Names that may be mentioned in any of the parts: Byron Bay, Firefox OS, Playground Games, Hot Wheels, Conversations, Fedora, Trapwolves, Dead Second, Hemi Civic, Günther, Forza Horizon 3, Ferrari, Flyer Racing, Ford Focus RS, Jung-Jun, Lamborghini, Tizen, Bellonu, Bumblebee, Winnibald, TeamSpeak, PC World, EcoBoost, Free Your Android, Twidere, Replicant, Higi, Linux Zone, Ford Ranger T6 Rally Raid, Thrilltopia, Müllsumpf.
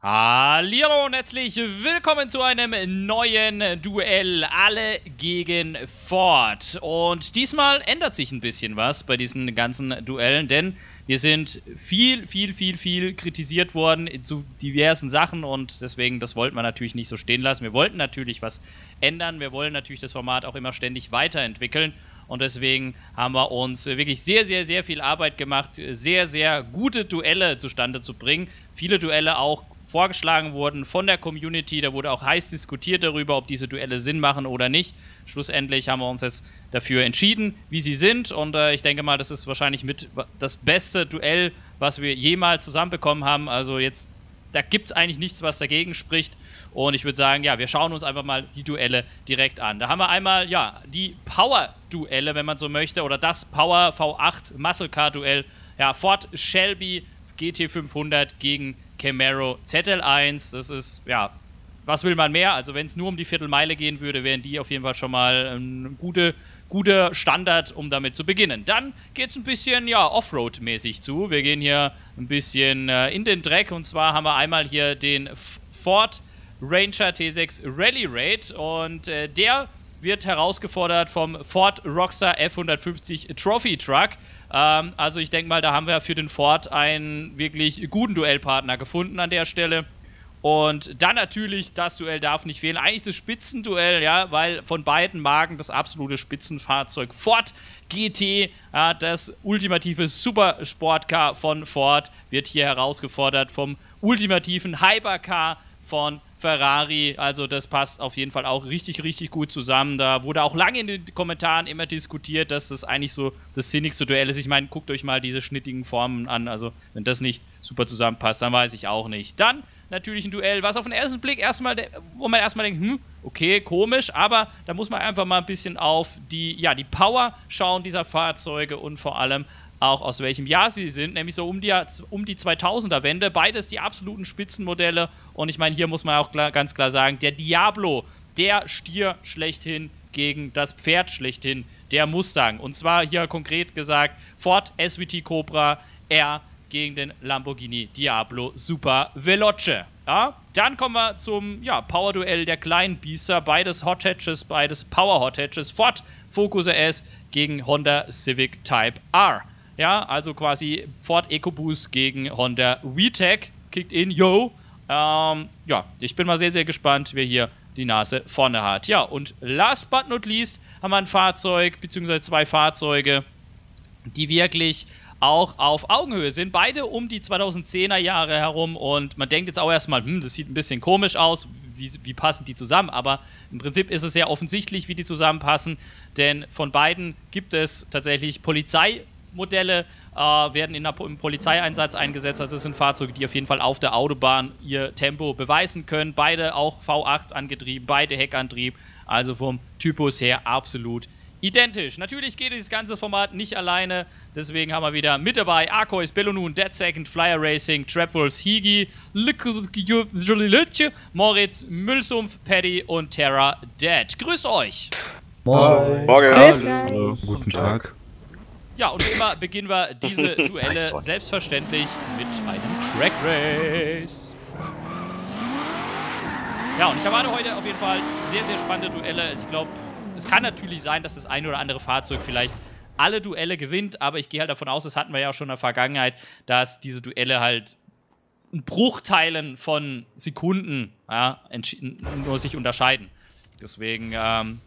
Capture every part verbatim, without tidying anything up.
Hallihallo und herzlich willkommen zu einem neuen Duell, alle gegen Ford. Und diesmal ändert sich ein bisschen was bei diesen ganzen Duellen, denn wir sind viel, viel, viel, viel kritisiert worden zu diversen Sachen und deswegen, das wollten wir natürlich nicht so stehen lassen. Wir wollten natürlich was ändern, wir wollen natürlich das Format auch immer ständig weiterentwickeln. Und deswegen haben wir uns wirklich sehr, sehr, sehr viel Arbeit gemacht, sehr, sehr gute Duelle zustande zu bringen. Viele Duelle auch vorgeschlagen wurden von der Community. Da wurde auch heiß diskutiert darüber, ob diese Duelle Sinn machen oder nicht. Schlussendlich haben wir uns jetzt dafür entschieden, wie sie sind. Und äh, ich denke mal, das ist wahrscheinlich mit das beste Duell, was wir jemals zusammenbekommen haben. Also jetzt, da gibt es eigentlich nichts, was dagegen spricht. Und ich würde sagen, ja, wir schauen uns einfach mal die Duelle direkt an. Da haben wir einmal, ja, die Power-Duelle, wenn man so möchte, oder das Power V acht Muscle Car Duell. Ja, Ford Shelby G T fünfhundert gegen Camaro Z L eins. Das ist, ja, was will man mehr? Also wenn es nur um die Viertelmeile gehen würde, wären die auf jeden Fall schon mal ein gute, guter Standard, um damit zu beginnen. Dann geht es ein bisschen, ja, Offroad-mäßig zu. Wir gehen hier ein bisschen äh, in den Dreck. Und zwar haben wir einmal hier den Ford Ranger T sechs Rally Raid und äh, der wird herausgefordert vom Ford Rockstar F hundertfünfzig Trophy Truck. Ähm, also ich denke mal, da haben wir für den Ford einen wirklich guten Duellpartner gefunden an der Stelle. Und dann natürlich, das Duell darf nicht fehlen, eigentlich das Spitzenduell, ja, weil von beiden Marken das absolute Spitzenfahrzeug Ford G T, ja, das ultimative Supersportcar von Ford, wird hier herausgefordert vom ultimativen Hypercar von Ferrari, also das passt auf jeden Fall auch richtig, richtig gut zusammen. Da wurde auch lange in den Kommentaren immer diskutiert, dass das eigentlich so das sinnigste Duell ist. Ich meine, guckt euch mal diese schnittigen Formen an. Also wenn das nicht super zusammenpasst, dann weiß ich auch nicht. Dann natürlich ein Duell, was auf den ersten Blick erstmal, wo man erstmal denkt, hm, okay, komisch, aber da muss man einfach mal ein bisschen auf die, ja, die Power schauen dieser Fahrzeuge und vor allem auch aus welchem Jahr sie sind, nämlich so um die, um die zweitausender-Wende. Beides die absoluten Spitzenmodelle. Und ich meine, hier muss man auch klar, ganz klar sagen, der Diablo, der Stier schlechthin gegen das Pferd schlechthin, der Mustang. Und zwar hier konkret gesagt, Ford S V T Cobra R gegen den Lamborghini Diablo Super Veloce. Ja? Dann kommen wir zum, ja, Power-Duell der kleinen Biester. Beides Hot Hatches, beides Power Hot Hatches. Ford Focus R S gegen Honda Civic Type R. Ja, also quasi Ford EcoBoost gegen Honda VTEC, kickt in, yo. Ähm, ja, ich bin mal sehr, sehr gespannt, wer hier die Nase vorne hat. Ja, und last but not least haben wir ein Fahrzeug, beziehungsweise zwei Fahrzeuge, die wirklich auch auf Augenhöhe sind. Beide um die zweitausendzehner Jahre herum und man denkt jetzt auch erstmal, hm, das sieht ein bisschen komisch aus, wie, wie passen die zusammen? Aber im Prinzip ist es sehr offensichtlich, wie die zusammenpassen, denn von beiden gibt es tatsächlich Polizei Modelle äh, werden in der, im Polizeieinsatz eingesetzt. Also das sind Fahrzeuge, die auf jeden Fall auf der Autobahn ihr Tempo beweisen können. Beide auch V acht angetrieben, beide Heckantrieb. Also vom Typus her absolut identisch. Natürlich geht dieses ganze Format nicht alleine. Deswegen haben wir wieder mit dabei Arcois, Bellonu, Dead Second, Flyer Racing, Trapwolves, Higi, Moritz, Müllsumpf, Paddy und Terra Dead. Grüß euch! Moin! Morgen! Guten Tag! Ja, und wie immer beginnen wir diese Duelle selbstverständlich mit einem Track Race. Ja, und ich erwarte heute auf jeden Fall sehr, sehr spannende Duelle. Ich glaube, es kann natürlich sein, dass das eine oder andere Fahrzeug vielleicht alle Duelle gewinnt, aber ich gehe halt davon aus, das hatten wir ja auch schon in der Vergangenheit, dass diese Duelle halt in Bruchteilen von Sekunden, ja, nur sich unterscheiden. Deswegen, ähm...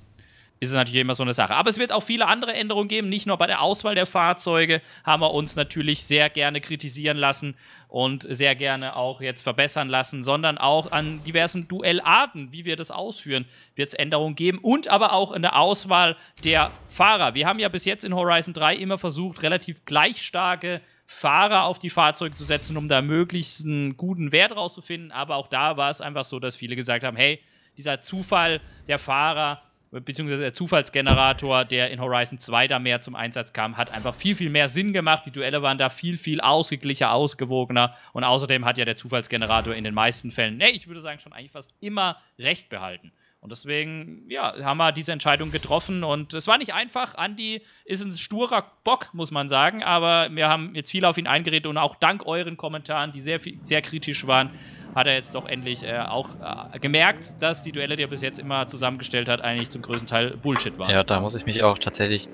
ist es natürlich immer so eine Sache. Aber es wird auch viele andere Änderungen geben. Nicht nur bei der Auswahl der Fahrzeuge haben wir uns natürlich sehr gerne kritisieren lassen und sehr gerne auch jetzt verbessern lassen, sondern auch an diversen Duellarten, wie wir das ausführen, wird es Änderungen geben und aber auch in der Auswahl der Fahrer. Wir haben ja bis jetzt in Horizon drei immer versucht, relativ gleich starke Fahrer auf die Fahrzeuge zu setzen, um da möglichst einen guten Wert rauszufinden. Aber auch da war es einfach so, dass viele gesagt haben, hey, dieser Zufall der Fahrer beziehungsweise der Zufallsgenerator, der in Horizon zwei da mehr zum Einsatz kam, hat einfach viel, viel mehr Sinn gemacht. Die Duelle waren da viel, viel ausgeglichener, ausgewogener. Und außerdem hat ja der Zufallsgenerator in den meisten Fällen, nee, ich würde sagen, schon eigentlich fast immer recht behalten. Und deswegen, ja, haben wir diese Entscheidung getroffen. Und es war nicht einfach. Andi ist ein sturer Bock, muss man sagen. Aber wir haben jetzt viel auf ihn eingeredet und auch dank euren Kommentaren, die sehr, sehr kritisch waren, hat er jetzt doch endlich äh, auch äh, gemerkt, dass die Duelle, die er bis jetzt immer zusammengestellt hat, eigentlich zum größten Teil Bullshit waren. Ja, da muss ich mich auch tatsächlich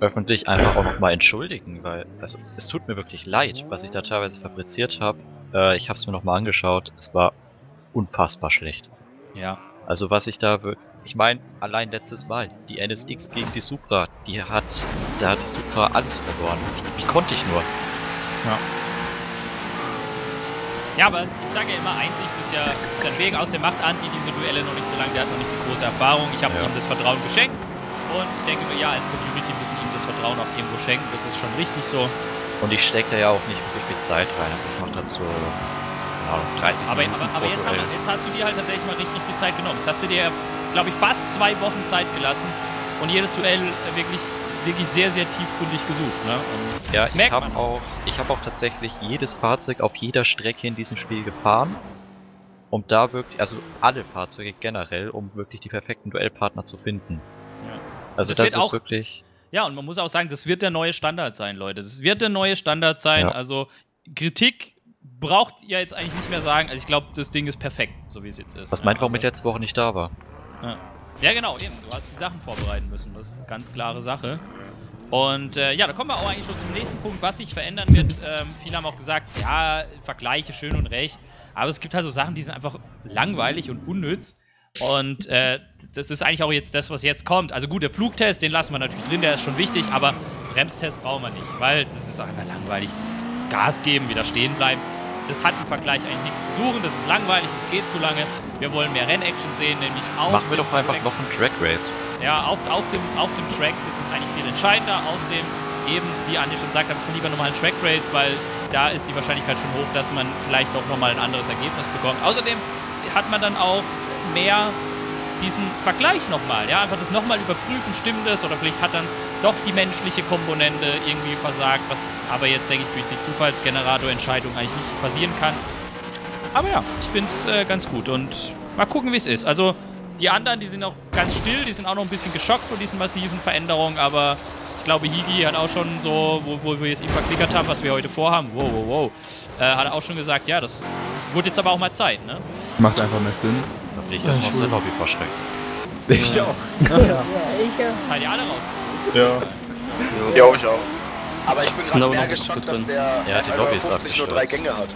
öffentlich einfach auch nochmal entschuldigen, weil, also, es tut mir wirklich leid, was ich da teilweise fabriziert habe. Äh, ich habe es mir nochmal angeschaut, es war unfassbar schlecht. Ja. Also, was ich da wirklich... Ich meine, allein letztes Mal, die N S X gegen die Supra, die hat, da hat die Supra alles verloren. Wie konnte ich nur? Ja. Ja, aber ich sage ja immer, Einsicht ist ja, ist ein Weg aus der Macht. Andi diese Duelle noch nicht so lange, der hat noch nicht die große Erfahrung. Ich habe ja. ihm das Vertrauen geschenkt und ich denke mir, ja, als Community müssen ihm das Vertrauen auch irgendwo schenken. Das ist schon richtig so. Und ich stecke da ja auch nicht wirklich viel Zeit rein, also ich mache dazu... dreißig aber, aber, aber jetzt, haben, jetzt hast du dir halt tatsächlich mal richtig viel Zeit genommen. Jetzt hast du dir, glaube ich, fast zwei Wochen Zeit gelassen und jedes Duell wirklich, wirklich sehr, sehr tiefgründig gesucht. Ne? Und ja, das merkt ich habe auch, hab auch tatsächlich jedes Fahrzeug auf jeder Strecke in diesem Spiel gefahren, um da wirklich, also alle Fahrzeuge generell, um wirklich die perfekten Duellpartner zu finden. Ja. Also das, das ist auch wirklich... Ja, und man muss auch sagen, das wird der neue Standard sein, Leute. Das wird der neue Standard sein. Ja. Also Kritik braucht ihr jetzt eigentlich nicht mehr sagen. Also ich glaube, das Ding ist perfekt, so wie es jetzt ist. Was meint man, warum ich letzte Woche nicht da war? Ja, ja genau, eben. Du hast die Sachen vorbereiten müssen. Das ist eine ganz klare Sache. Und äh, ja, da kommen wir auch eigentlich schon zum nächsten Punkt, was sich verändern wird. Ähm, viele haben auch gesagt, ja, Vergleiche, schön und recht. Aber es gibt halt so Sachen, die sind einfach langweilig und unnütz. Und äh, das ist eigentlich auch jetzt das, was jetzt kommt. Also gut, der Flugtest, den lassen wir natürlich drin, der ist schon wichtig. Aber Bremstest brauchen wir nicht, weil das ist einfach langweilig. Gas geben, wieder stehen bleiben. Das hat im Vergleich eigentlich nichts zu suchen, das ist langweilig, das geht zu lange. Wir wollen mehr Rennaction sehen, nämlich auf Machen wir doch Track. einfach noch einen Track Race. Ja, auf, auf, dem, auf dem Track ist es eigentlich viel entscheidender. Außerdem, eben, wie Andi schon sagt, ich lieber nochmal einen Track Race, weil da ist die Wahrscheinlichkeit schon hoch, dass man vielleicht auch nochmal ein anderes Ergebnis bekommt. Außerdem hat man dann auch mehr diesen Vergleich nochmal. Ja, einfach das nochmal überprüfen, stimmt das? Oder vielleicht hat dann doch die menschliche Komponente irgendwie versagt, was aber jetzt, denke ich, durch die Zufallsgenerator-Entscheidung eigentlich nicht passieren kann. Aber ja, ich finde es äh, ganz gut und mal gucken, wie es ist. Also die anderen, die sind auch ganz still, die sind auch noch ein bisschen geschockt von diesen massiven Veränderungen, aber ich glaube, Higi hat auch schon so, wo, wo wir jetzt eben verklickert haben, was wir heute vorhaben, wow, wow, wow, äh, hat auch schon gesagt, ja, das wurde jetzt aber auch mal Zeit, ne? Macht einfach mehr Sinn. Ich das muss der Lobby verschrecken. Ich auch. Ja. Ja. Das teilen die alle raus. Ja. Ja, ich auch. Aber ich bin gerade mehr geschockt, dass der ja, die Lobby fünfzig nur drei Gänge hat.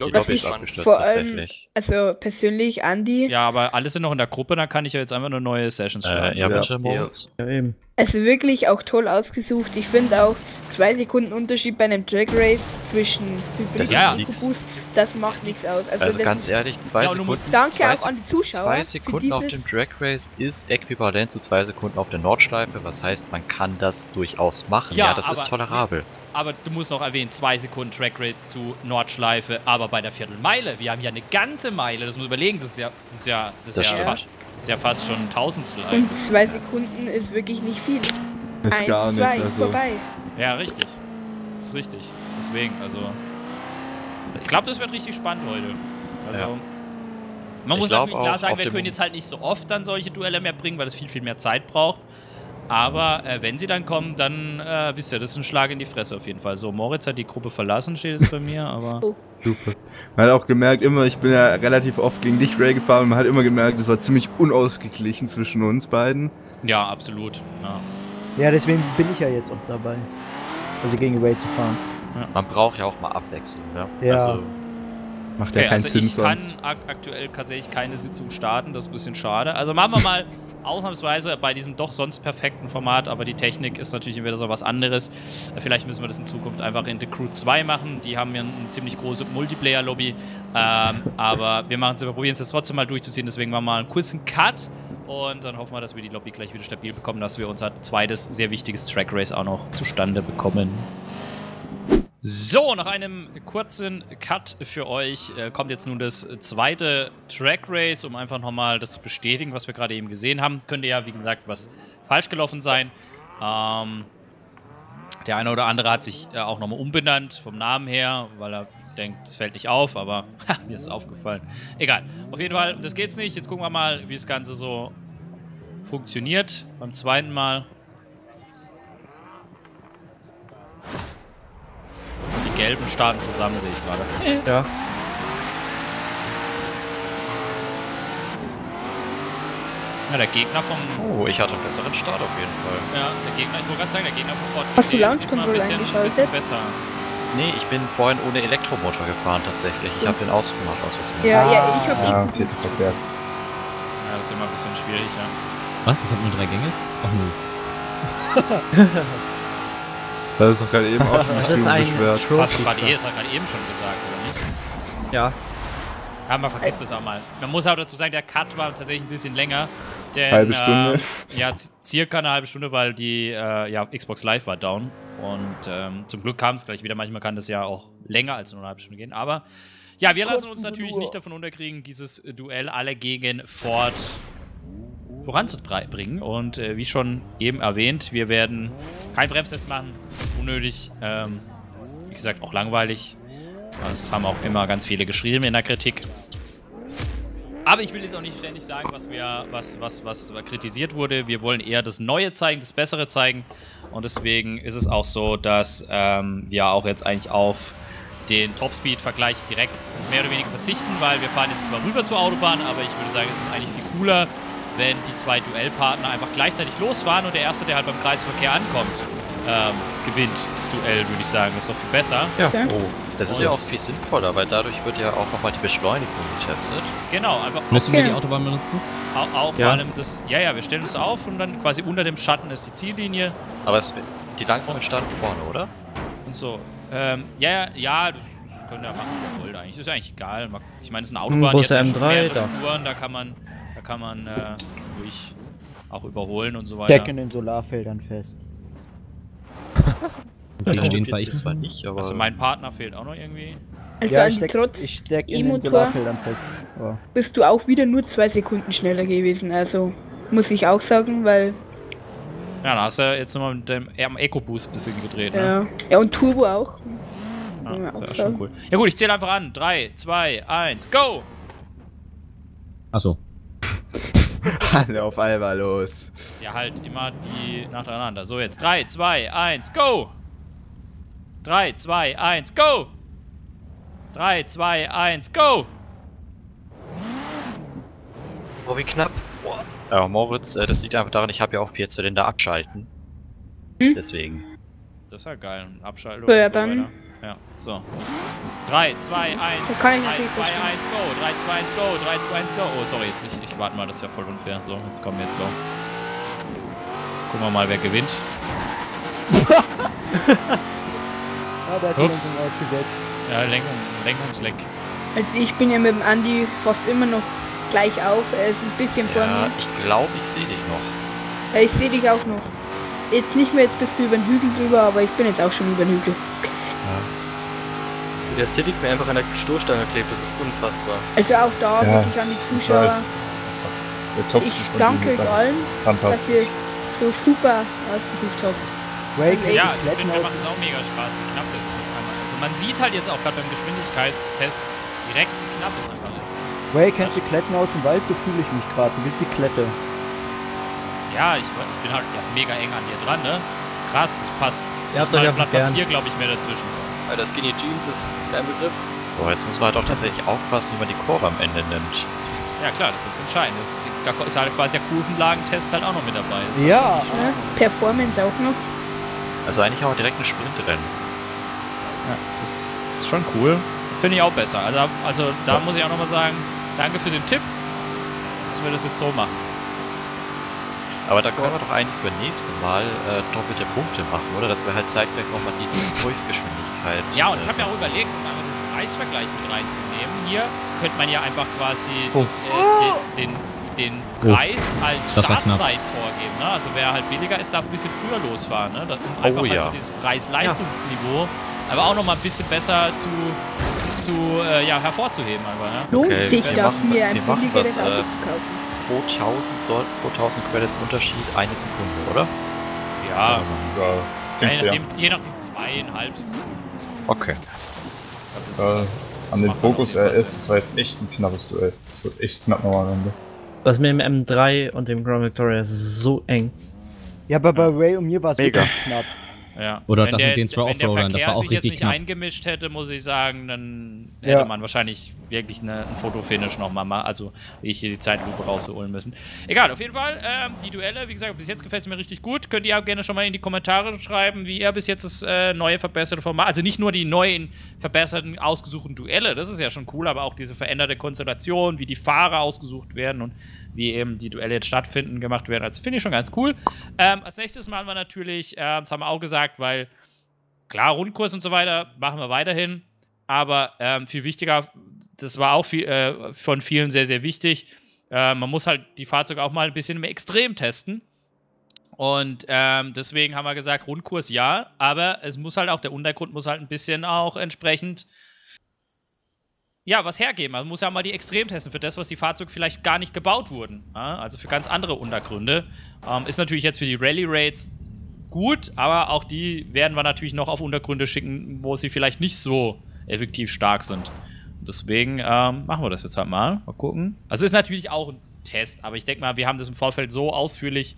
Die Lobby ist abgestürzt, vor allem, also persönlich, Andi. Ja, aber alle sind noch in der Gruppe, dann kann ich ja jetzt einfach nur neue Sessions starten. Äh, ja, bitte, Moritz. Ja, eben. Also wirklich auch toll ausgesucht. Ich finde auch zwei Sekunden Unterschied bei einem Drag Race zwischen Hybrid und Boost. Das macht nichts aus. Also, also ganz ehrlich, zwei Sekunden, danke zwei, auch an die Zuschauer zwei Sekunden auf dem Drag Race ist äquivalent zu zwei Sekunden auf der Nordschleife. Was heißt, man kann das durchaus machen. Ja, ja das aber, ist tolerabel. Aber du musst noch erwähnen, zwei Sekunden Drag Race zu Nordschleife, aber bei der Viertelmeile. Wir haben ja eine ganze Meile. Das muss man überlegen. Das ist ja, das ist ja, das das ja, ist ja fast schon ein Tausendstel. Und zwei Sekunden ist wirklich nicht viel. Das ist Eins, gar nichts. Also. Vorbei. Ja, richtig. Das ist richtig. Deswegen, also... Ich glaube, das wird richtig spannend, Leute. Also, ja. Man muss natürlich klar sagen, wir können jetzt halt nicht so oft dann solche Duelle mehr bringen, weil das viel, viel mehr Zeit braucht. Aber äh, wenn sie dann kommen, dann äh, wisst ihr, das ist ein Schlag in die Fresse auf jeden Fall. So, Moritz hat die Gruppe verlassen, steht jetzt bei mir, aber... Oh. Super. Man hat auch gemerkt, immer, ich bin ja relativ oft gegen dich, Ray, gefahren, und man hat immer gemerkt, es war ziemlich unausgeglichen zwischen uns beiden. Ja, absolut. Ja, ja deswegen bin ich ja jetzt auch dabei, also gegen Ray zu fahren. Ja. Man braucht ja auch mal Abwechslung, ne? Ja. Also, macht ja okay, keinen also Sinn sonst. Ich kann aktuell tatsächlich keine Sitzung starten, das ist ein bisschen schade. Also machen wir mal ausnahmsweise bei diesem doch sonst perfekten Format, aber die Technik ist natürlich wieder so was anderes. Vielleicht müssen wir das in Zukunft einfach in The Crew zwei machen. Die haben ja eine ziemlich große Multiplayer-Lobby. Ähm, aber wir, wir probieren es jetzt trotzdem mal durchzuziehen, deswegen machen wir mal einen kurzen Cut. Und dann hoffen wir, dass wir die Lobby gleich wieder stabil bekommen, dass wir unser zweites, sehr wichtiges Track Race auch noch zustande bekommen. So, nach einem kurzen Cut für euch äh, kommt jetzt nun das zweite Track Race, um einfach nochmal das zu bestätigen, was wir gerade eben gesehen haben. Könnte ja, wie gesagt, was falsch gelaufen sein. Ähm, der eine oder andere hat sich äh, auch nochmal umbenannt vom Namen her, weil er denkt, das fällt nicht auf, aber ha, mir ist es aufgefallen. Egal, auf jeden Fall, das geht's nicht. Jetzt gucken wir mal, wie das Ganze so funktioniert beim zweiten Mal. Die gelben starten zusammen, sehe ich gerade. Ja. Ja, der Gegner vom... Oh, ich hatte einen besseren Start auf jeden Fall. Ja, der Gegner, ich wollte gerade sagen, der Gegner vom Ford G T. Hast du langsam wohl eingeschaltet? Besser. Nee, ich bin vorhin ohne Elektromotor gefahren tatsächlich. Ich habe den ausgemacht aus Versehen. Ja, ah, ja, ich hab ihn. Ja, okay, das ist ja, das ist immer ein bisschen schwierig, ja. Was? Ich habe nur drei Gänge? Ach nö. Das ist doch gerade eben auch schon nicht beschwert. Das hast du gerade eben schon gesagt, oder nicht? Ja. Ja, man vergisst es auch mal. Man muss auch dazu sagen, der Cut war tatsächlich ein bisschen länger. Denn, halbe Stunde? Äh, ja, circa eine halbe Stunde, weil die äh, ja, Xbox Live war down. Und ähm, zum Glück kam es gleich wieder. Manchmal kann das ja auch länger als nur eine halbe Stunde gehen. Aber ja, wir lassen uns natürlich nicht davon unterkriegen, dieses Duell alle gegen Ford voranzubringen. Und äh, wie schon eben erwähnt, wir werden kein Bremstest machen. Das ist unnötig. Ähm, wie gesagt, auch langweilig. Das haben auch immer ganz viele geschrieben in der Kritik. Aber ich will jetzt auch nicht ständig sagen, was, wir, was, was, was kritisiert wurde. Wir wollen eher das Neue zeigen, das Bessere zeigen. Und deswegen ist es auch so, dass ähm, wir auch jetzt eigentlich auf den Topspeed-Vergleich direkt mehr oder weniger verzichten, weil wir fahren jetzt zwar rüber zur Autobahn, aber ich würde sagen, es ist eigentlich viel cooler, wenn die zwei Duellpartner einfach gleichzeitig losfahren und der Erste, der halt beim Kreisverkehr ankommt, ähm, gewinnt das Duell, würde ich sagen. Das ist doch viel besser. Ja. Okay. Oh. Das ist ja auch viel sinnvoller, weil dadurch wird ja auch nochmal die Beschleunigung getestet. Genau, einfach. Müssen wir die Autobahn benutzen? Auch, auch ja. Vor allem das. Ja, ja, wir stellen uns auf und dann quasi unter dem Schatten ist die Ziellinie. Aber es, die langsamen starten vorne, oder? Und so. Ähm, ja, ja, das können wir machen, wie wir wollen eigentlich. Das ist ja eigentlich egal. Ich meine, es ist eine Autobahn, hm, die hat mehrere Spuren, da kann man, da kann man äh, ruhig auch überholen und so weiter. Decken in Solarfeldern fest. Ja, da steht jetzt zwar nicht, aber... Also mein Partner fehlt auch noch irgendwie. Also ja, ich steck, ich steck in den Solarfeldern fest. Oh. Bist du auch wieder nur zwei Sekunden schneller gewesen, also muss ich auch sagen, weil... Ja, da hast du ja jetzt nochmal mit dem EcoBoost ein bisschen gedreht, ja. Ne? Ja, und Turbo auch. Ja, ja, das ist ja auch schon cool. Ja gut, ich zähle einfach an. drei, zwei, eins, go! Achso. Alle auf einmal los. Ja, halt immer die nacheinander. So, jetzt drei, zwei, eins, go! drei, zwei, eins, go! drei, zwei, eins, go! Oh, wie knapp. Boah. Ja, Moritz, das liegt einfach daran, ich habe ja auch vier Zylinder abschalten. Hm? Deswegen. Das ist ja geil, Abschaltung. So, ja, und so dann. Weiter. Ja, so. drei, zwei, eins, drei, zwei, eins, go! drei, zwei, eins, go! drei, zwei, eins, go! Oh, sorry, jetzt ich, ich warte mal, das ist ja voll unfair. So, jetzt kommen wir, jetzt go. Gucken wir mal, wer gewinnt. Ja, der hat die Lenkung ausgesetzt. Ja, Lenkung, Lenkungsleck. Also ich bin ja mit dem Andi fast immer noch gleich auf, er ist ein bisschen vor mir. Ja, ich glaube, ich sehe dich noch. Ja, ich sehe dich auch noch. Jetzt nicht mehr, jetzt bist du über den Hügel drüber, aber ich bin jetzt auch schon über den Hügel. Ja. Der Civic mir einfach an der Stoßstange klebt, das ist unfassbar. Also auch da ja, wirklich an die Zuschauer. Das ist der Top, ich danke euch allen, dass ihr so super ausgesucht habt. Ja, also ich finde, mir macht es auch mega Spaß, wie knapp das jetzt auf einmal ist. Und man sieht halt jetzt auch gerade beim Geschwindigkeitstest direkt, wie knapp es einfach ist. Ray, kennst du Kletten aus dem Wald? So fühle ich mich gerade. Du bist die Klette. Ja, ich, ich bin halt ja, mega eng an dir dran, ne? Das ist krass, das passt. Ihr habt doch ja Blatt Papier, glaube ich, mehr dazwischen. Alter, Skinny Jeans ist kein Begriff. Boah, jetzt muss man halt auch tatsächlich aufpassen, wie man die Kurve am Ende nimmt. Ja klar, das ist jetzt entscheidend. Das ist halt quasi der Kurvenlagentest halt auch noch mit dabei. Das ja, ne? Performance auch noch. Also eigentlich auch direkt eine Sprintrennen. Ja, das ist, das ist schon cool. Finde ich auch besser. Also, also da muss ich auch nochmal sagen, danke für den Tipp, dass wir das jetzt so machen. Aber da können wir doch eigentlich für das nächste Mal äh, doppelte Punkte machen, oder? Dass wir halt zeitgleich nochmal die Durchschnittsgeschwindigkeit. Ja, und äh, ich habe mir auch überlegt, einen Preisvergleich mit reinzunehmen. Hier könnte man ja einfach quasi oh. äh, den... den den Preis oh, als Startzeit vorgeben. Ne? Also wer halt billiger ist, darf ein bisschen früher losfahren. Ne? Um einfach oh, ja. halt so dieses Preis-Leistungsniveau ja. aber auch nochmal ein bisschen besser zu, zu äh, ja, hervorzuheben. Einfach, ne? Okay, okay. Wir, wir machen, wir ein machen das äh, pro tausend Credits Unterschied eine Sekunde, oder? Ja, ja, ja, je, nachdem, ja. je nachdem zweieinhalb Sekunden. Okay. Ich glaub, das äh, ist, das an den Focus R S, das war jetzt echt ein knappes Duell. Das wird echt knapp nochmal am Ende. Das mit dem M drei und dem Grand Victoria ist so eng. Ja, aber bei Ray und mir war es wirklich knapp. Ja. Oder wenn das der, mit den zwei Offroadern, das war auch richtig knapp. Wenn der Verkehr sich jetzt nicht eingemischt hätte, muss ich sagen, dann hätte ja. man wahrscheinlich wirklich eine, ein Fotofinish nochmal mal, also ich hier die Zeitlupe rausholen müssen. Egal, auf jeden Fall, ähm, die Duelle, wie gesagt, bis jetzt gefällt es mir richtig gut. Könnt ihr auch gerne schon mal in die Kommentare schreiben, wie ihr bis jetzt das äh, neue verbesserte Format, also nicht nur die neuen verbesserten, ausgesuchten Duelle, das ist ja schon cool, aber auch diese veränderte Konstellation, wie die Fahrer ausgesucht werden und wie eben die Duelle jetzt stattfinden, gemacht werden. Also finde ich schon ganz cool. Ähm, als nächstes machen wir natürlich, äh, das haben wir auch gesagt, weil klar, Rundkurs und so weiter machen wir weiterhin, aber ähm, viel wichtiger, das war auch viel, äh, von vielen sehr, sehr wichtig, äh, man muss halt die Fahrzeuge auch mal ein bisschen mehr extrem testen und ähm, deswegen haben wir gesagt, Rundkurs ja, aber es muss halt auch, der Untergrund muss halt ein bisschen auch entsprechend ja, was hergeben. Man muss ja mal die Extrem testen für das, was die Fahrzeuge vielleicht gar nicht gebaut wurden. Ja? Also für ganz andere Untergründe. Ähm, ist natürlich jetzt für die Rally Raids gut, aber auch die werden wir natürlich noch auf Untergründe schicken, wo sie vielleicht nicht so effektiv stark sind. Deswegen ähm, machen wir das jetzt halt mal. Mal gucken. Also ist natürlich auch ein Test, aber ich denke mal, wir haben das im Vorfeld so ausführlich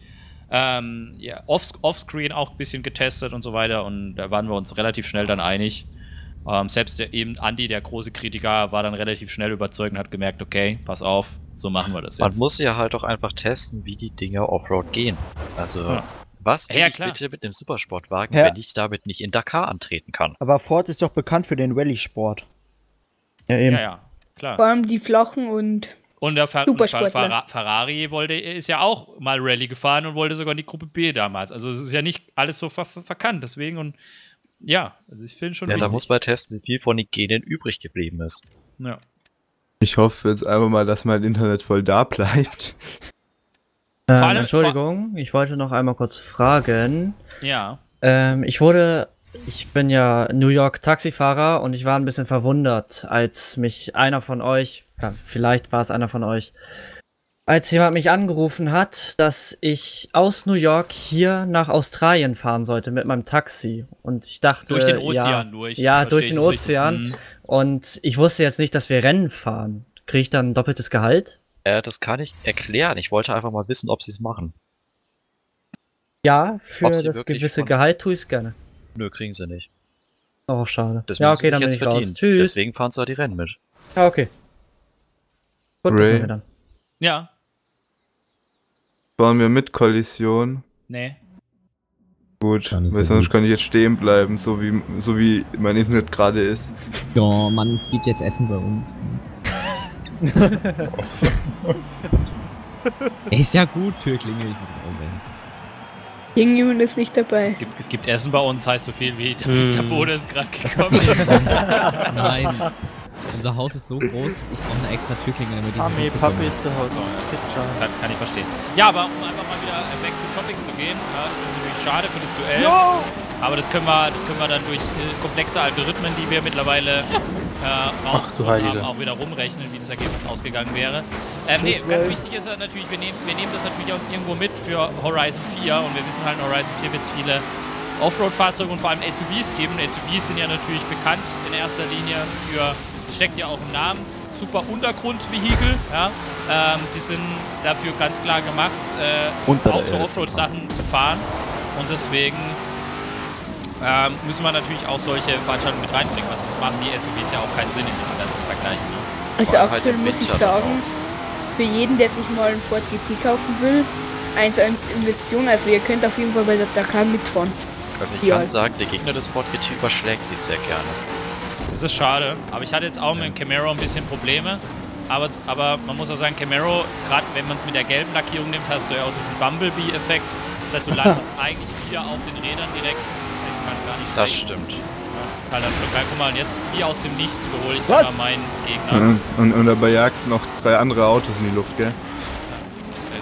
ähm, ja, off, offscreen auch ein bisschen getestet und so weiter und da waren wir uns relativ schnell dann einig. Ähm, selbst der, eben Andi, der große Kritiker, war dann relativ schnell überzeugt und hat gemerkt, okay, pass auf, so machen wir das jetzt. Man muss ja halt auch einfach testen, wie die Dinger Offroad gehen. Also, ja. was will ja, ich bitte mit dem Supersportwagen, ja. wenn ich damit nicht in Dakar antreten kann? Aber Ford ist doch bekannt für den Rallye-Sport. Ja, eben. Ja, ja, klar. Vor allem die Flachen und... Und der Fer Fer Fer Ferrari wollte, ist ja auch mal Rallye gefahren und wollte sogar in die Gruppe B damals. Also es ist ja nicht alles so ver ver verkannt, deswegen und... Ja, also ich finde schon Ja, wichtig. Da muss man testen, wie viel von den Genen übrig geblieben ist. Ja. Ich hoffe jetzt einfach mal, dass mein Internet voll da bleibt. Ähm, allem, Entschuldigung, ich wollte noch einmal kurz fragen. Ja. Ähm, ich wurde, ich bin ja New York Taxifahrer und ich war ein bisschen verwundert, als mich einer von euch, vielleicht war es einer von euch, als jemand mich angerufen hat, dass ich aus New York hier nach Australien fahren sollte mit meinem Taxi. Und ich dachte, durch den Ozean ja, durch. Ja, durch den Ozean. Richtig. Und ich wusste jetzt nicht, dass wir Rennen fahren. Kriege ich dann ein doppeltes Gehalt? Äh, das kann ich erklären. Ich wollte einfach mal wissen, ob sie es machen. Ja, für das gewisse Gehalt tue ich es gerne. Nö, kriegen sie nicht. Oh, schade. Das ja, okay, dann bin ich raus. Tschüss. Deswegen fahren sie auch die Rennen mit. Ja, okay. Gut, das machen wir dann. Ja. Fahren wir mit Kollision? Nee. Gut, weil sonst kann ich jetzt stehen bleiben, so wie, so wie mein Internet gerade ist. Ja, Mann, es gibt jetzt Essen bei uns. Ist ja gut, Türklingel. Ich Jung-Jun ist nicht dabei. Es gibt, es gibt Essen bei uns, heißt so viel wie der Pizzabote ist gerade gekommen. Nein. Unser Haus ist so groß, ich brauche eine extra Türklingel, damit ich Mami, Papi ist zu Hause. Kann, kann ich verstehen. Ja, aber um einfach mal wieder back to topic zu gehen, ja, ist es natürlich schade für das Duell. No! Aber das können wir, das können wir dann durch äh, komplexe Algorithmen, die wir mittlerweile äh, rausgefunden haben, auch wieder rumrechnen, wie das Ergebnis ausgegangen wäre. Ähm, nee, ganz wichtig ist natürlich, wir nehmen, wir nehmen das natürlich auch irgendwo mit für Horizon vier und wir wissen halt, in Horizon vier wird es viele Offroad-Fahrzeuge und vor allem S U Vs geben. S U Vs sind ja natürlich bekannt in erster Linie für, steckt ja auch im Namen, super Untergrundvehikel, ja, ähm, die sind dafür ganz klar gemacht, äh, auch so Offroad-Sachen zu fahren und deswegen ähm, müssen wir natürlich auch solche Veranstaltungen mit reinbringen, weil sonst machen die S U Vs ja auch keinen Sinn in diesen ganzen Vergleichen. Ne? Also aktuell muss ich sagen, für jeden, der sich mal einen Ford G T kaufen will, eins an Investition, also ihr könnt auf jeden Fall bei der Dakar mitfahren. Also ich ja. kann sagen, der Gegner des Ford G T überschlägt sich sehr gerne. Das ist schade, aber ich hatte jetzt auch mit dem Camaro ein bisschen Probleme, aber, aber man muss auch sagen, Camaro, gerade wenn man es mit der gelben Lackierung nimmt, hast du ja auch diesen Bumblebee-Effekt, das heißt, du landest eigentlich wieder auf den Rädern direkt, das ist gar nicht schlecht. Das stimmt. Das ist halt dann schon geil, guck mal, und jetzt wie aus dem Nichts überhole ich mal meinen Gegner. Und, und dabei jagst du noch drei andere Autos in die Luft, gell?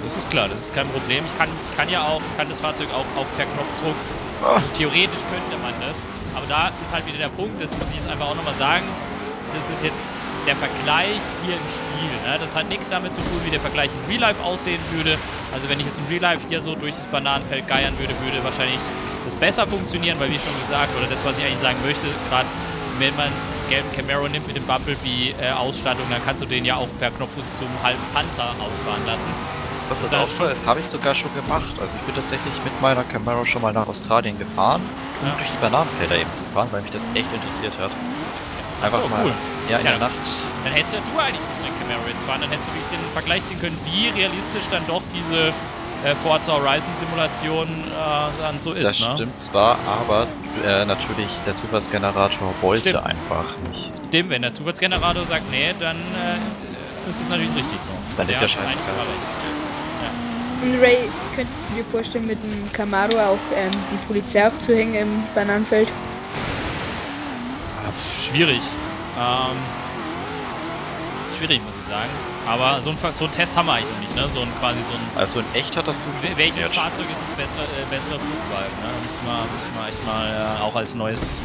Das ist klar, das ist kein Problem, ich kann, ich kann ja auch, ich kann das Fahrzeug auch, auch per Knopfdruck, also theoretisch könnte man das. Aber da ist halt wieder der Punkt, das muss ich jetzt einfach auch nochmal sagen, das ist jetzt der Vergleich hier im Spiel. Ne? Das hat nichts damit zu tun, wie der Vergleich in Real Life aussehen würde. Also wenn ich jetzt in Real Life hier so durch das Bananenfeld geiern würde, würde wahrscheinlich das besser funktionieren, weil wie schon gesagt, oder das, was ich eigentlich sagen möchte, gerade wenn man einen gelben Camaro nimmt mit dem Bumblebee-Ausstattung, dann kannst du den ja auch per Knopfdruck zum halben Panzer ausfahren lassen. was ist das auffällt. Habe ich sogar schon gemacht. Also ich bin tatsächlich mit meiner Camaro schon mal nach Australien gefahren, um ja. durch die Bananenfelder eben zu fahren, weil mich das echt interessiert hat. Einfach so, mal. Cool. Ja, in ja, der Nacht. Dann hättest ja du eigentlich nicht so den Camaro jetzt fahren, dann hättest du wirklich den Vergleich ziehen können, wie realistisch dann doch diese äh, Forza Horizon Simulation äh, dann so ist. Das ne? stimmt zwar, aber äh, natürlich der Zufallsgenerator wollte stimmt. einfach nicht. Stimmt, wenn der Zufallsgenerator sagt, nee, dann äh, ist das natürlich richtig so. Dann der ist ja scheiße. Ray, könntest du dir vorstellen, mit dem Camaro auch ähm, die Polizei abzuhängen im Bananenfeld? Schwierig. Ähm, schwierig, muss ich sagen. Aber so ein, so ein Test haben wir eigentlich noch nicht, ne? So ein, quasi so ein, also in echt hat das gut funktioniert. Welches Fahrzeug ist das bessere, äh, bessere Flugwagen? Ne? Da müssen wir, müssen wir echt mal äh, auch als neues,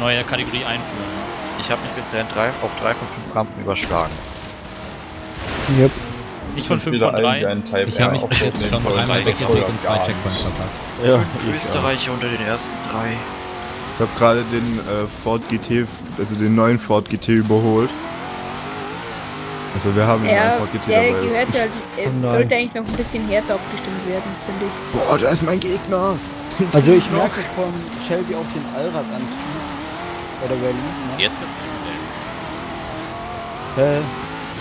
neue Kategorie einführen. Ne? Ich habe mich bisher in drei, auf drei von fünf Kampen überschlagen. Yep. Ich von fünf von drei. Ich habe mich bis jetzt schon mal einmal weggedrückt und zwei Checkpoints verpasst. Ja, fünf Österreicher unter den ersten drei. Ich habe gerade den äh, Ford G T, also den neuen Ford G T überholt. Also wir haben ja, den neuen Ford G T ja, dabei. Gehört halt, äh, sollte eigentlich noch ein bisschen härter aufgestimmt werden, finde ich. Boah, da ist mein Gegner! Also ich merke von Shelby auch den Allradantrieb bei der Rallye. Ne? Jetzt wird's kriminell. Äh.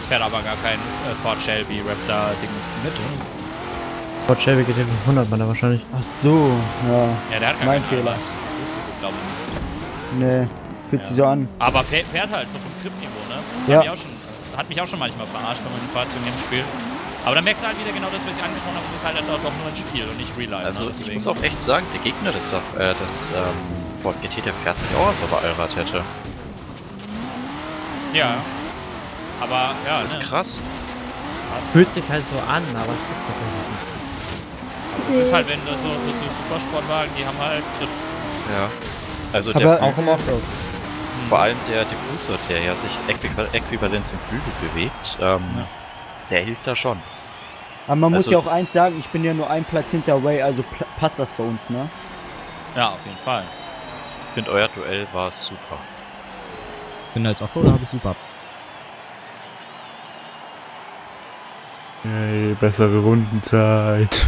Ich fährt aber gar kein äh, Ford Shelby Raptor-Dings mit, oder? Ford Shelby G T fünfhundert war da wahrscheinlich. Ach so, ja. Ja, der hat gar keinen Fehler. Das wusstest du, glaube ich, nicht. Nee, fühlt ja. sich so an. Aber fährt, fährt halt so vom Grip-Niveau, ne? Das ja. hat, mich auch schon, hat mich auch schon manchmal verarscht bei meinen Fahrzeugen im Spiel. Aber dann merkst du halt wieder genau das, was ich angesprochen habe. Es ist halt dann doch nur ein Spiel und nicht Real Life. Also, ne? Ich muss auch echt sagen, der Gegner des äh, das, ähm, Ford G T, der fährt sich auch aus, ob er Allrad hätte. Ja. Aber, ja. Das ist ne? krass. Es fühlt sich halt so an, aber es ist tatsächlich nicht so. Aber es ist halt, wenn das so, so, so Supersportwagen, die haben halt Grip. Ja. Also aber der auch im Offroad. Vor allem der Diffusor, der ja sich äquivalent zum Flügel bewegt, ähm, ja. der hilft da schon. Aber man also, muss ja auch eins sagen, ich bin ja nur ein Platz hinter Way, also passt das bei uns, ne? Ja, auf jeden Fall. Ich finde, euer Duell war super. Ich bin als Offroad, habe ich super. Hey, bessere Rundenzeit.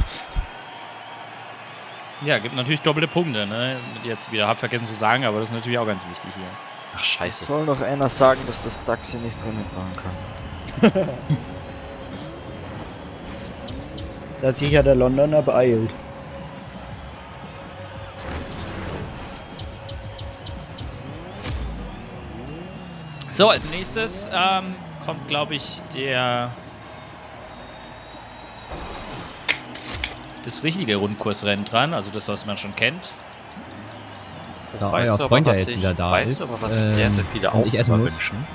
Ja, gibt natürlich doppelte Punkte, ne? Jetzt wieder, hab vergessen zu sagen, aber das ist natürlich auch ganz wichtig hier. Ach, scheiße. Soll noch einer sagen, dass das Taxi nicht drin mitmachen kann. Da hat sich ja der Londoner beeilt. So, als nächstes ähm, kommt, glaube ich, der... das richtige Rundkursrennen dran, also das, was man schon kennt. Da weißt euer Freund ja jetzt ich, wieder da weißt ist, aber was ähm, sehr, sehr viele auch ich erstmal wünschen.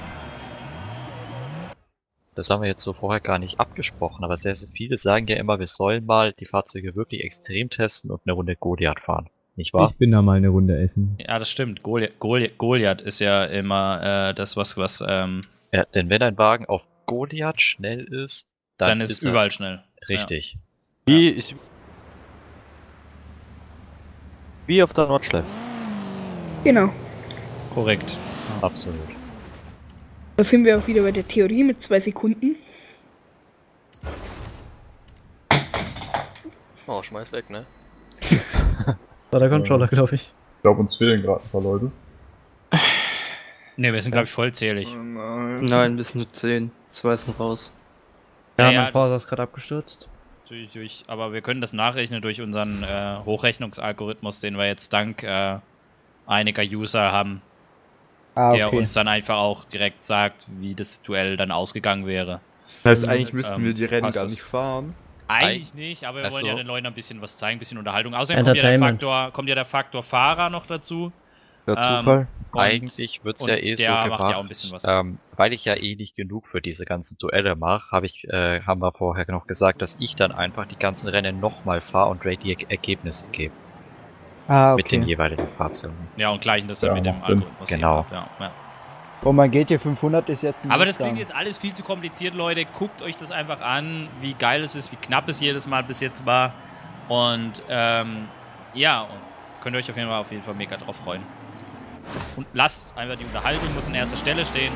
Das haben wir jetzt so vorher gar nicht abgesprochen, aber sehr, sehr viele sagen ja immer, wir sollen mal die Fahrzeuge wirklich extrem testen und eine Runde Goliath fahren. Nicht wahr? Ich bin da mal eine Runde essen. Ja, das stimmt. Goliath, Goliath, Goliath ist ja immer äh, das, was... was ähm ja, denn wenn ein Wagen auf Goliath schnell ist, dann, dann ist, ist überall schnell. Richtig. Ja. Wie ist... Wie auf der Nordschleife. Genau. Korrekt. Ja. Absolut. Da sind wir auch wieder bei der Theorie mit zwei Sekunden. Oh, schmeiß weg, ne? War der Controller, glaube ich. Ich glaube, uns fehlen gerade ein paar Leute. Ne, wir sind, glaube ich, vollzählig. Oh nein. Nein, wir sind nur zehn. Zwei sind raus. Ja, naja, mein Forza ist gerade abgestürzt. Durch, durch, aber wir können das nachrechnen durch unseren äh, Hochrechnungsalgorithmus, den wir jetzt dank äh, einiger User haben, ah, okay. der uns dann einfach auch direkt sagt, wie das Duell dann ausgegangen wäre. Das heißt, eigentlich müssten ähm, wir die Rennen gar nicht fahren. Eigentlich nicht, aber wir also. wollen ja den Leuten ein bisschen was zeigen, ein bisschen Unterhaltung. Außerdem kommt ja der Faktor, kommt ja der Faktor Fahrer noch dazu. Der Zufall. Ähm, eigentlich wird es ja eh so gemacht, ja auch ein bisschen was. Ähm, weil ich ja eh nicht genug für diese ganzen Duelle mache, hab ich, äh, haben wir vorher noch gesagt, dass ich dann einfach die ganzen Rennen nochmal fahre und Ray die er Ergebnisse gebe. Ah, okay. Mit den jeweiligen Fahrzeugen. Ja, und gleichen das dann ja, mit dem Algorithmus. Genau. Ja, ja. Und mein G T fünfhundert ist jetzt... Aber das klingt jetzt alles viel zu kompliziert, Leute. Guckt euch das einfach an, wie geil es ist, wie knapp es jedes Mal bis jetzt war. Und, ähm, ja, und könnt ihr euch auf jeden Fall, auf jeden Fall mega drauf freuen. Und lasst einfach die Unterhaltung muss an erster Stelle stehen.